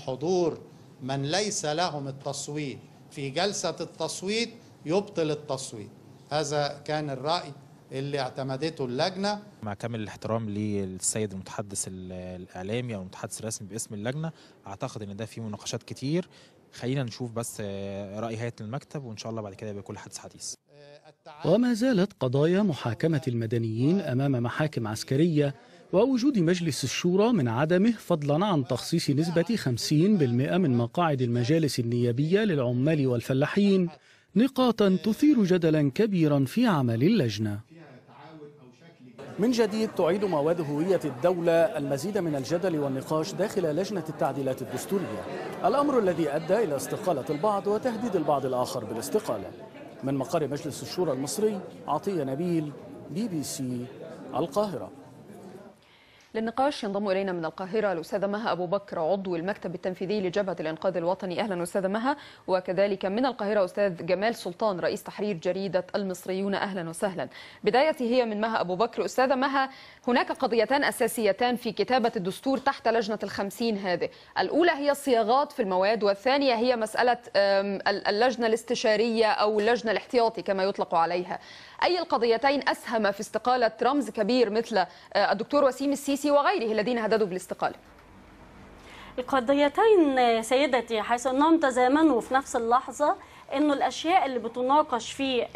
حضور من ليس لهم التصويت في جلسة التصويت يبطل التصويت، هذا كان الرأي اللي اعتمدته اللجنة. مع كامل الاحترام للسيد المتحدث الإعلامي أو المتحدث الرسمي باسم اللجنة، أعتقد إن ده فيه مناقشات كتير، خلينا نشوف بس رأي هيئة المكتب وإن شاء الله بعد كده يبقى كل حديث حديث. وما زالت قضايا محاكمة المدنيين أمام محاكم عسكرية ووجود مجلس الشورى من عدمه، فضلا عن تخصيص نسبة 50% من مقاعد المجالس النيابية للعمال والفلاحين، نقاطا تثير جدلا كبيرا في عمل اللجنة. من جديد تعيد مواد هوية الدولة المزيد من الجدل والنقاش داخل لجنة التعديلات الدستورية، الأمر الذي أدى إلى استقالة البعض وتهديد البعض الآخر بالاستقالة. من مقر مجلس الشورى المصري، عطية نبيل، BBC القاهرة. للنقاش ينضم إلينا من القاهرة الأستاذة مها أبو بكر، عضو المكتب التنفيذي لجبهة الإنقاذ الوطني. أهلا أستاذة مها. وكذلك من القاهرة أستاذ جمال سلطان، رئيس تحرير جريدة المصريون. أهلا وسهلا. بدايتي هي من مها أبو بكر. أستاذة مها، هناك قضيتان أساسيتان في كتابة الدستور تحت لجنة ال50 هذه. الأولى هي الصياغات في المواد، والثانية هي مسألة اللجنة الاستشارية أو اللجنة الاحتياطي كما يطلق عليها. أي القضيتين أسهم في استقالة رمز كبير مثل الدكتور وسيم السيسي وغيره الذين هددوا بالاستقالة؟ القضيتين سيدتي حيث أنهم تزامنوا في نفس اللحظة. أنه الأشياء اللي بتناقش في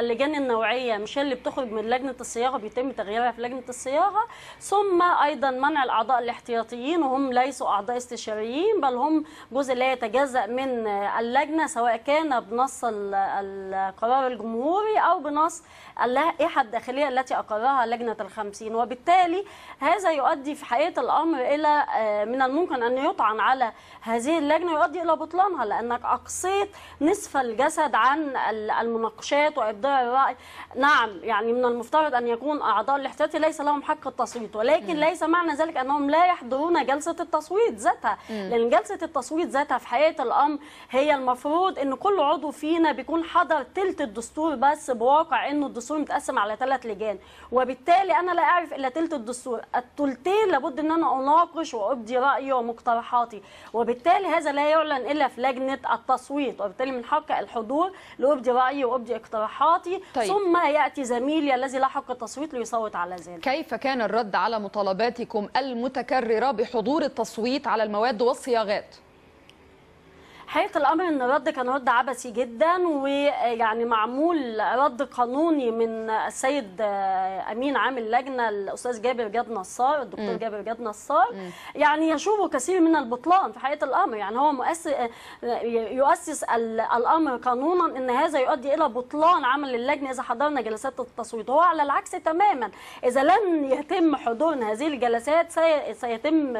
اللجان النوعية مش اللي بتخرج من لجنة الصياغة بيتم تغييرها في لجنة الصياغة. ثم أيضا منع الأعضاء الاحتياطيين، وهم ليسوا أعضاء استشاريين بل هم جزء لا يتجزأ من اللجنة، سواء كان بنص القرار الجمهوري أو بنص اللائحة الداخلية التي أقرها لجنة ال50. وبالتالي هذا يؤدي في حقيقة الأمر إلى من الممكن أن يطعن على هذه اللجنة، يؤدي إلى بطلانها، لأنك أقصيت نصف الجسد عن المناقشات وإبداع الرأي. نعم، يعني من المفترض أن يكون أعضاء الاحتياطي ليس لهم حق التصويت، ولكن ليس معنى ذلك أنهم لا يحضرون جلسة التصويت ذاتها، لأن جلسة التصويت ذاتها في حقيقة الأمر هي المفروض أن كل عضو فينا بيكون حضر تلت الدستور بس، بواقع أنه الدستور متقسم على 3 لجان، وبالتالي أنا لا أعرف إلا تلت الدستور، التلتين لابد أن أنا أناقش وأبدي رأيي ومقترحاتي، وبالتالي هذا لا يعلن إلا في لجنة التصويت، وبالتالي من حق الحضور لأبدي رأيي وأبدي اقتراحاتي. طيب، ثم يأتي زميلي الذي لا حق التصويت ليصوت على ذلك. كيف كان الرد على مطالباتكم المتكررة بحضور التصويت على المواد والصياغات؟ حقيقة الأمر أن الرد كان رد عبثي جدا، ويعني معمول رد قانوني من السيد أمين عام اللجنة الأستاذ جابر جاد نصار، الدكتور جابر جاد نصار، يعني يشوب كثير من البطلان في حقيقة الأمر. يعني هو يؤسس الأمر قانونا أن هذا يؤدي إلى بطلان عمل اللجنة إذا حضرنا جلسات التصويت، وهو على العكس تماما. إذا لم يتم حضورنا هذه الجلسات سيتم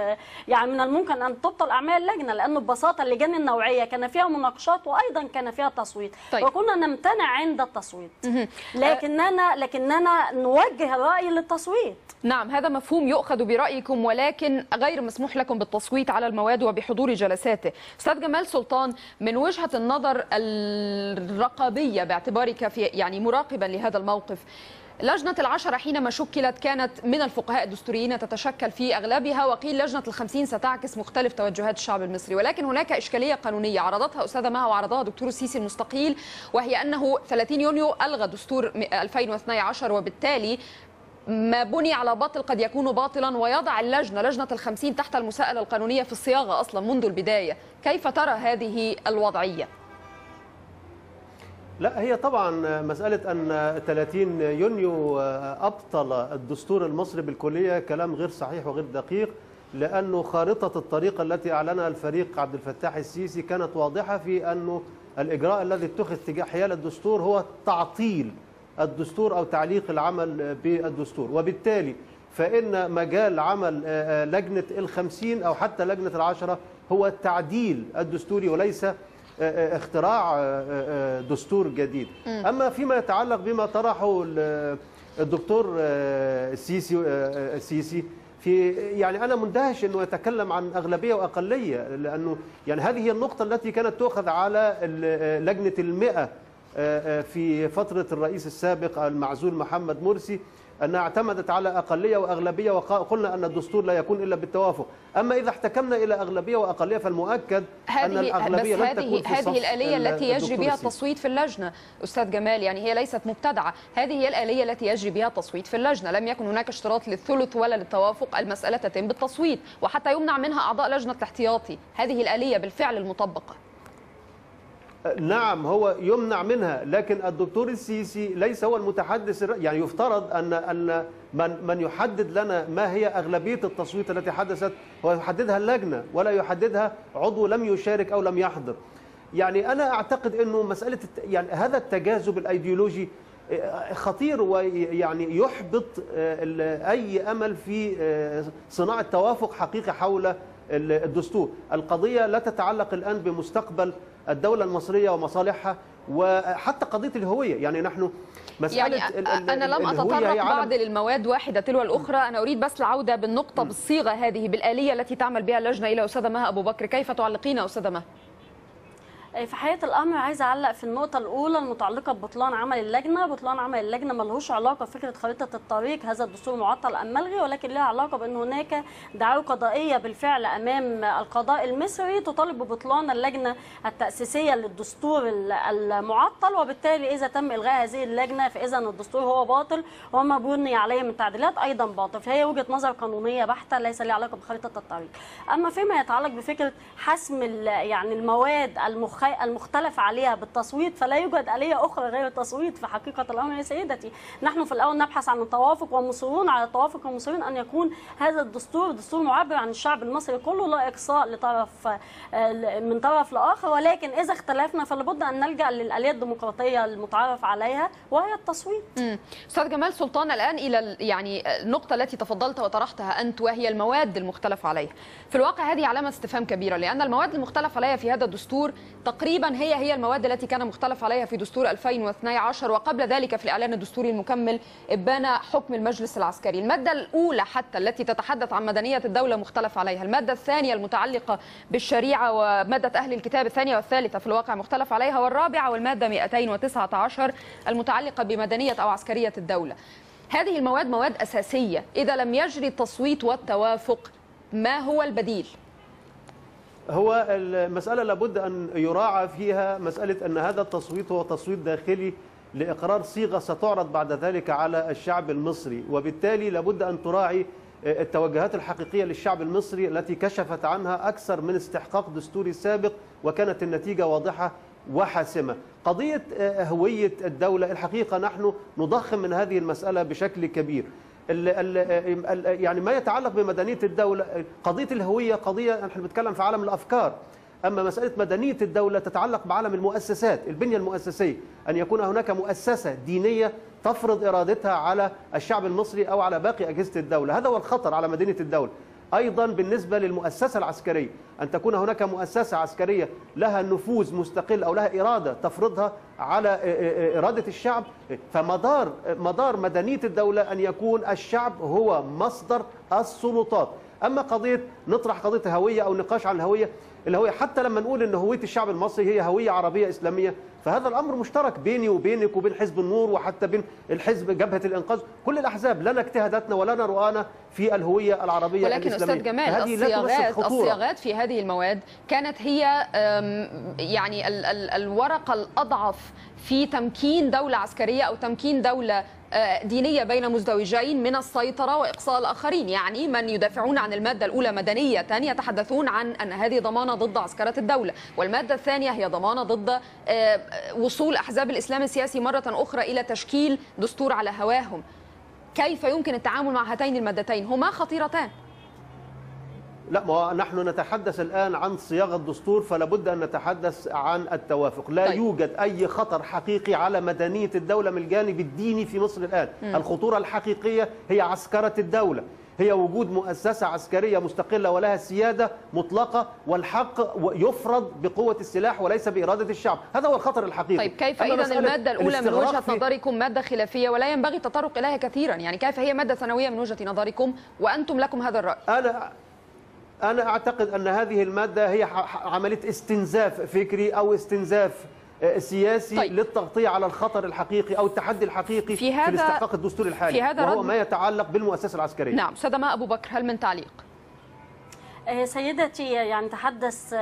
يعني من الممكن أن تبطل أعمال اللجنة، لأنه ببساطة اللجان النوعية كان فيها مناقشات وأيضا كان فيها تصويت. طيب، وكنا نمتنع عند التصويت، لكننا نوجه الرأي للتصويت. نعم، هذا مفهوم يؤخذ برأيكم، ولكن غير مسموح لكم بالتصويت على المواد وبحضور جلساته. أستاذ جمال سلطان، من وجهة النظر الرقابية باعتبارك في يعني مراقبا لهذا الموقف، لجنة ال10 حينما شكلت كانت من الفقهاء الدستوريين تتشكل في أغلبها، وقيل لجنة ال50 ستعكس مختلف توجهات الشعب المصري، ولكن هناك إشكالية قانونية عرضتها أستاذة مها وعرضها دكتور السيسي المستقيل، وهي أنه 30 يونيو ألغى دستور 2012، وبالتالي ما بني على باطل قد يكون باطلا، ويضع لجنة ال50 تحت المساءلة القانونية في الصياغة أصلا منذ البداية. كيف ترى هذه الوضعية؟ لا، هي طبعا مسألة أن 30 يونيو أبطل الدستور المصري بالكلية كلام غير صحيح وغير دقيق، لأنه خارطة الطريق التي أعلنها الفريق عبد الفتاح السيسي كانت واضحة في أنه الإجراء الذي اتخذ تجاه حيال الدستور هو تعطيل الدستور أو تعليق العمل بالدستور، وبالتالي فإن مجال عمل لجنة ال50 أو حتى لجنة ال10 هو التعديل الدستوري وليس اختراع دستور جديد. أما فيما يتعلق بما طرحه الدكتور السيسي في، يعني أنا مندهش أنه يتكلم عن أغلبية وأقلية، لأنه يعني هذه النقطة التي كانت تؤخذ على لجنة ال100 في فترة الرئيس السابق المعزول محمد مرسي، أنها اعتمدت على أقلية وأغلبية، وقلنا أن الدستور لا يكون إلا بالتوافق. أما إذا احتكمنا إلى أغلبية وأقلية فالمؤكد أن الأغلبية لن تكون في الصف. هذه الآلية التي يجري بها التصويت في اللجنة أستاذ جمال، يعني هي ليست مبتدعة، هذه هي الآلية التي يجري بها التصويت في اللجنة. لم يكن هناك اشتراط للثلث ولا للتوافق، المسألة تتم بالتصويت، وحتى يمنع منها أعضاء لجنة الاحتياطي. هذه الآلية بالفعل المطبقة. نعم، هو يمنع منها، لكن الدكتور السيسي ليس هو المتحدث، يعني يفترض ان من يحدد لنا ما هي أغلبية التصويت التي حدثت هو يحددها اللجنة، ولا يحددها عضو لم يشارك أو لم يحضر. يعني أنا أعتقد أنه مسألة يعني هذا التجاذب الأيديولوجي خطير، ويعني يحبط أي أمل في صناعة توافق حقيقي حول الدستور. القضية لا تتعلق الآن بمستقبل الدولة المصرية ومصالحها، وحتى قضية الهوية. يعني نحن مسألة أنا لم أتطرق بعض للمواد واحدة تلو الأخرى، أنا أريد بس العودة بالنقطة بالصيغة هذه بالآلية التي تعمل بها اللجنة إلى أستاذة مها أبو بكر. كيف تعلقين أستاذة مها؟ في حقيقة الأمر عايزة أعلق في النقطة الأولى المتعلقة ببطلان عمل اللجنة. بطلان عمل اللجنة ملهوش علاقة بفكرة خريطة الطريق، هذا الدستور معطل أم ملغي، ولكن لها علاقة بأن هناك دعاوى قضائية بالفعل أمام القضاء المصري تطالب ببطلان اللجنة التأسيسية للدستور المعطل، وبالتالي إذا تم إلغاء هذه اللجنة فإذا الدستور هو باطل وما بني عليه من تعديلات أيضا باطل، فهي وجهة نظر قانونية بحتة ليس لها علاقة بخريطة الطريق. أما فيما يتعلق بفكرة حسم يعني المواد المختلف عليها بالتصويت، فلا يوجد آلية أخرى غير التصويت في حقيقة الأمر يا سيدتي. نحن في الأول نبحث عن التوافق، ومصرون على التوافق المصريين أن يكون هذا الدستور دستور معبر عن الشعب المصري كله، لا إقصاء لطرف من طرف لآخر، ولكن إذا اختلفنا فلابد أن نلجأ للآلية الديمقراطية المتعارف عليها وهي التصويت. أستاذ جمال سلطان، الآن إلى يعني النقطة التي تفضلت وطرحتها أنت وهي المواد المختلف عليها. في الواقع هذه علامة استفهام كبيرة، لأن المواد المختلف عليها في هذا الدستور تقريبا هي المواد التي كان مختلف عليها في دستور 2012، وقبل ذلك في الإعلان الدستوري المكمل إبان حكم المجلس العسكري. المادة الأولى حتى التي تتحدث عن مدنية الدولة مختلف عليها، المادة الثانية المتعلقة بالشريعة ومادة أهل الكتاب الثانية والثالثة في الواقع مختلف عليها، والرابعة والمادة 219 المتعلقة بمدنية أو عسكرية الدولة. هذه المواد مواد أساسية، إذا لم يجري التصويت والتوافق ما هو البديل؟ هو المسألة لابد أن يراعى فيها مسألة أن هذا التصويت هو تصويت داخلي لإقرار صيغة ستعرض بعد ذلك على الشعب المصري، وبالتالي لابد أن تراعي التوجهات الحقيقية للشعب المصري التي كشفت عنها أكثر من استحقاق دستوري سابق وكانت النتيجة واضحة وحاسمة. قضية هوية الدولة الحقيقة نحن نضخم من هذه المسألة بشكل كبير. يعني ما يتعلق بمدنية الدولة، قضية الهوية قضية نحن بنتكلم في عالم الأفكار، أما مسألة مدنية الدولة تتعلق بعالم المؤسسات، البنية المؤسسية، أن يكون هناك مؤسسة دينية تفرض إرادتها على الشعب المصري أو على باقي أجهزة الدولة. هذا هو الخطر على مدنية الدولة. أيضا بالنسبة للمؤسسة العسكرية، أن تكون هناك مؤسسة عسكرية لها نفوذ مستقل أو لها إرادة تفرضها على إرادة الشعب. فمدار مدنية الدولة أن يكون الشعب هو مصدر السلطات. أما قضية نطرح قضية هوية أو نقاش عن الهوية، الهوية حتى لما نقول أن هوية الشعب المصري هي هوية عربية إسلامية، فهذا الأمر مشترك بيني وبينك وبين حزب النور وحتى بين الحزب جبهة الإنقاذ. كل الأحزاب لنا اجتهاداتنا ولنا رؤانا في الهوية العربية ولكن الإسلامية. أستاذ جمال، الصياغات في هذه المواد كانت هي يعني الورقة الأضعف في تمكين دولة عسكرية أو تمكين دولة دينية بين مزدوجين من السيطرة وإقصاء الآخرين. يعني من يدافعون عن المادة الأولى مدنية يتحدثون عن أن هذه ضمانة ضد عسكرة الدولة، والمادة الثانية هي ضمانة ضد وصول أحزاب الإسلام السياسي مرة أخرى إلى تشكيل دستور على هواهم. كيف يمكن التعامل مع هاتين المادتين؟ هما خطيرتان. لا، ما نحن نتحدث الآن عن صياغة الدستور، فلا بد أن نتحدث عن التوافق. لا يوجد أي خطر حقيقي على مدنية الدولة من الجانب الديني في مصر الآن. الخطورة الحقيقية هي عسكرة الدولة، هي وجود مؤسسة عسكرية مستقلة ولها سيادة مطلقة والحق يفرض بقوة السلاح وليس بإرادة الشعب. هذا هو الخطر الحقيقي. طيب كيف إذن المادة الأولى من وجهة نظركم مادة خلافية ولا ينبغي التطرق إليها كثيرا؟ يعني كيف هي مادة ثانوية من وجهة نظركم وأنتم لكم هذا الرأي؟ أنا أعتقد أن هذه المادة هي عملية استنزاف فكري أو استنزاف سياسي للتغطية على الخطر الحقيقي أو التحدي الحقيقي في الاستحقاق الدستوري الحالي، وهو ما يتعلق بالمؤسسة العسكرية. نعم، أستاذة مها أبو بكر، هل من تعليق؟ سيدتي، يعني تحدث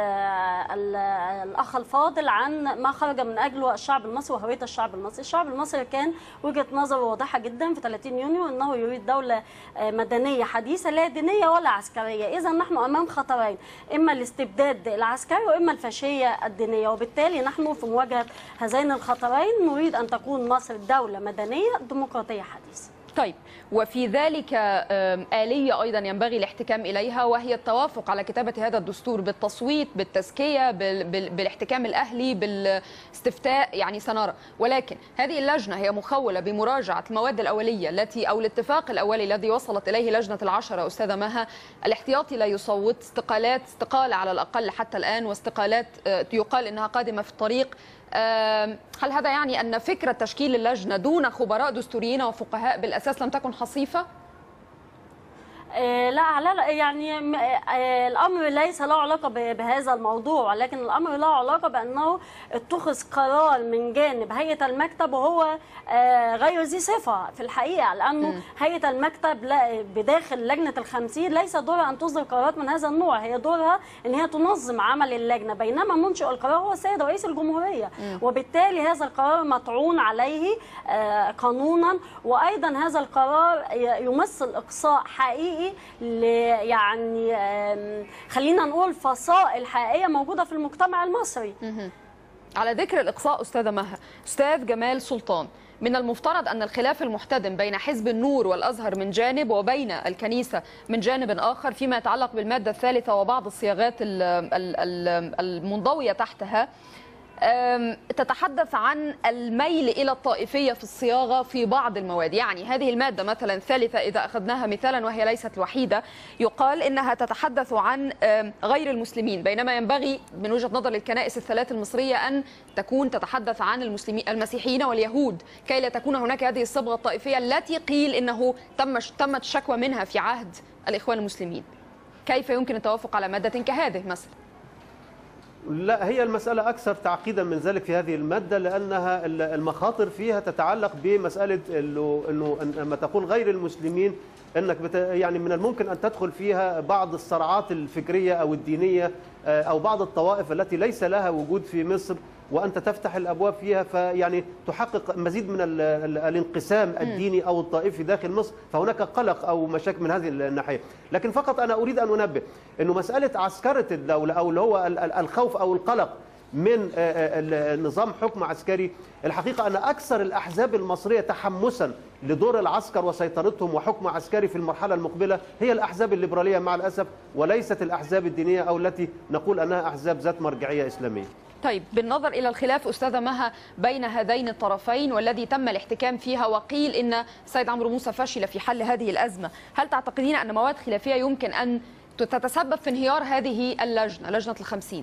الأخ الفاضل عن ما خرج من أجله الشعب المصري وهوية الشعب المصري. الشعب المصري كان وجهة نظره واضحة جدا في 30 يونيو أنه يريد دولة مدنية حديثة لا دينية ولا عسكرية. إذا نحن أمام خطرين، إما الاستبداد العسكري وإما الفاشية الدينية، وبالتالي نحن في مواجهة هذين الخطرين نريد أن تكون مصر دولة مدنية ديمقراطية حديثة. طيب، وفي ذلك آلية أيضا ينبغي الاحتكام إليها وهي التوافق على كتابة هذا الدستور بالتصويت، بالتزكية، بالاحتكام الأهلي، بالاستفتاء، يعني سنرى. ولكن هذه اللجنة هي مخولة بمراجعة المواد الأولية التي أو الاتفاق الأولي الذي وصلت إليه لجنة العشرة. أستاذة مها، الاحتياطي لا يصوت، استقالة على الأقل حتى الآن، واستقالات يقال إنها قادمة في الطريق. هل هذا يعني أن فكرة تشكيل اللجنة دون خبراء دستوريين وفقهاء بالأساس لم تكن حصيفة؟ لا يعني الأمر ليس له علاقة بهذا الموضوع، ولكن الأمر له علاقة بأنه اتخذ قرار من جانب هيئة المكتب وهو غير ذي صفة في الحقيقة، لأنه هيئة المكتب بداخل لجنة ال50 ليس دورها أن تصدر قرارات من هذا النوع، هي دورها أن هي تنظم عمل اللجنة، بينما منشئ القرار هو السيد رئيس الجمهورية، وبالتالي هذا القرار مطعون عليه قانونا، وأيضا هذا القرار يمثل إقصاء حقيقي يعني خلينا نقول فصائل حقيقية موجودة في المجتمع المصري. على ذكر الإقصاء أستاذة مها، أستاذ جمال سلطان، من المفترض أن الخلاف المحتدم بين حزب النور والأزهر من جانب وبين الكنيسة من جانب آخر فيما يتعلق بالمادة الثالثة وبعض الصياغات المنضوية تحتها تتحدث عن الميل إلى الطائفية في الصياغة في بعض المواد. يعني هذه المادة مثلا الثالثة إذا أخذناها مثالا وهي ليست الوحيدة يقال إنها تتحدث عن غير المسلمين، بينما ينبغي من وجهة نظر الكنائس الثلاث المصرية أن تكون تتحدث عن المسلمين المسيحيين واليهود كي لا تكون هناك هذه الصبغة الطائفية التي قيل إنه تمت الشكوى منها في عهد الإخوان المسلمين. كيف يمكن التوافق على مادة كهذه مثلا؟ لا، هي المسألة أكثر تعقيدا من ذلك في هذه المادة، لأنها المخاطر فيها تتعلق بمسألة أنه لما تقول غير المسلمين أنك يعني من الممكن أن تدخل فيها بعض الصراعات الفكرية أو الدينية أو بعض الطوائف التي ليس لها وجود في مصر وأنت تفتح الأبواب فيها، فيعني تحقق مزيد من الانقسام الديني أو الطائفي داخل مصر، فهناك قلق أو مشاكل من هذه الناحية. لكن فقط أنا أريد أن أنبه أنه مسألة عسكرة الدولة أو اللي هو الخوف أو القلق من نظام حكم عسكري، الحقيقة أن أكثر الأحزاب المصرية تحمسا لدور العسكر وسيطرتهم وحكم عسكري في المرحلة المقبلة هي الأحزاب الليبرالية مع الأسف، وليست الأحزاب الدينية أو التي نقول أنها أحزاب ذات مرجعية إسلامية. طيب، بالنظر إلى الخلاف أستاذة مها بين هذين الطرفين والذي تم الاحتكام فيها وقيل إن السيد عمرو موسى فشل في حل هذه الأزمة، هل تعتقدين أن مواد خلافية يمكن أن تتسبب في انهيار هذه اللجنة، لجنة ال50؟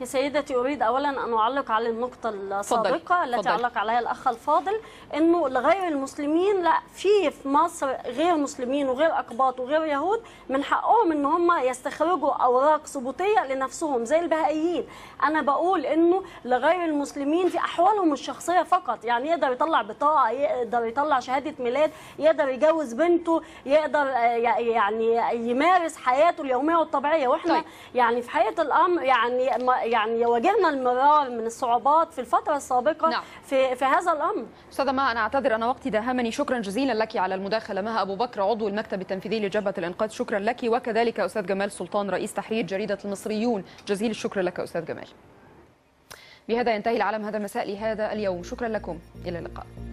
يا سيدتي، أريد أولا أن أعلق على النقطة السابقة التي علق عليها الأخ الفاضل، أنه لغير المسلمين لا، في مصر غير مسلمين وغير أقباط وغير يهود من حقهم أن هم يستخرجوا أوراق ثبوتية لنفسهم زي البهائيين. أنا بقول أنه لغير المسلمين في أحوالهم الشخصية فقط، يعني يقدر يطلع بطاقة، يقدر يطلع شهادة ميلاد، يقدر يجوز بنته، يقدر يعني يمارس حياته اليومية والطبيعية. وإحنا يعني في حقيقة الأمر يعني واجهنا المرار من الصعوبات في الفترة السابقة في هذا الأمر. أستاذة مها، أنا أعتذر، أنا وقتي داهمني. شكرا جزيلا لك على المداخلة مها أبو بكر، عضو المكتب التنفيذي لجبهة الإنقاذ، شكرا لك. وكذلك أستاذ جمال سلطان، رئيس تحرير جريدة المصريون، جزيل الشكر لك أستاذ جمال. بهذا ينتهي العالم هذا المساء لهذا اليوم، شكرا لكم، إلى اللقاء.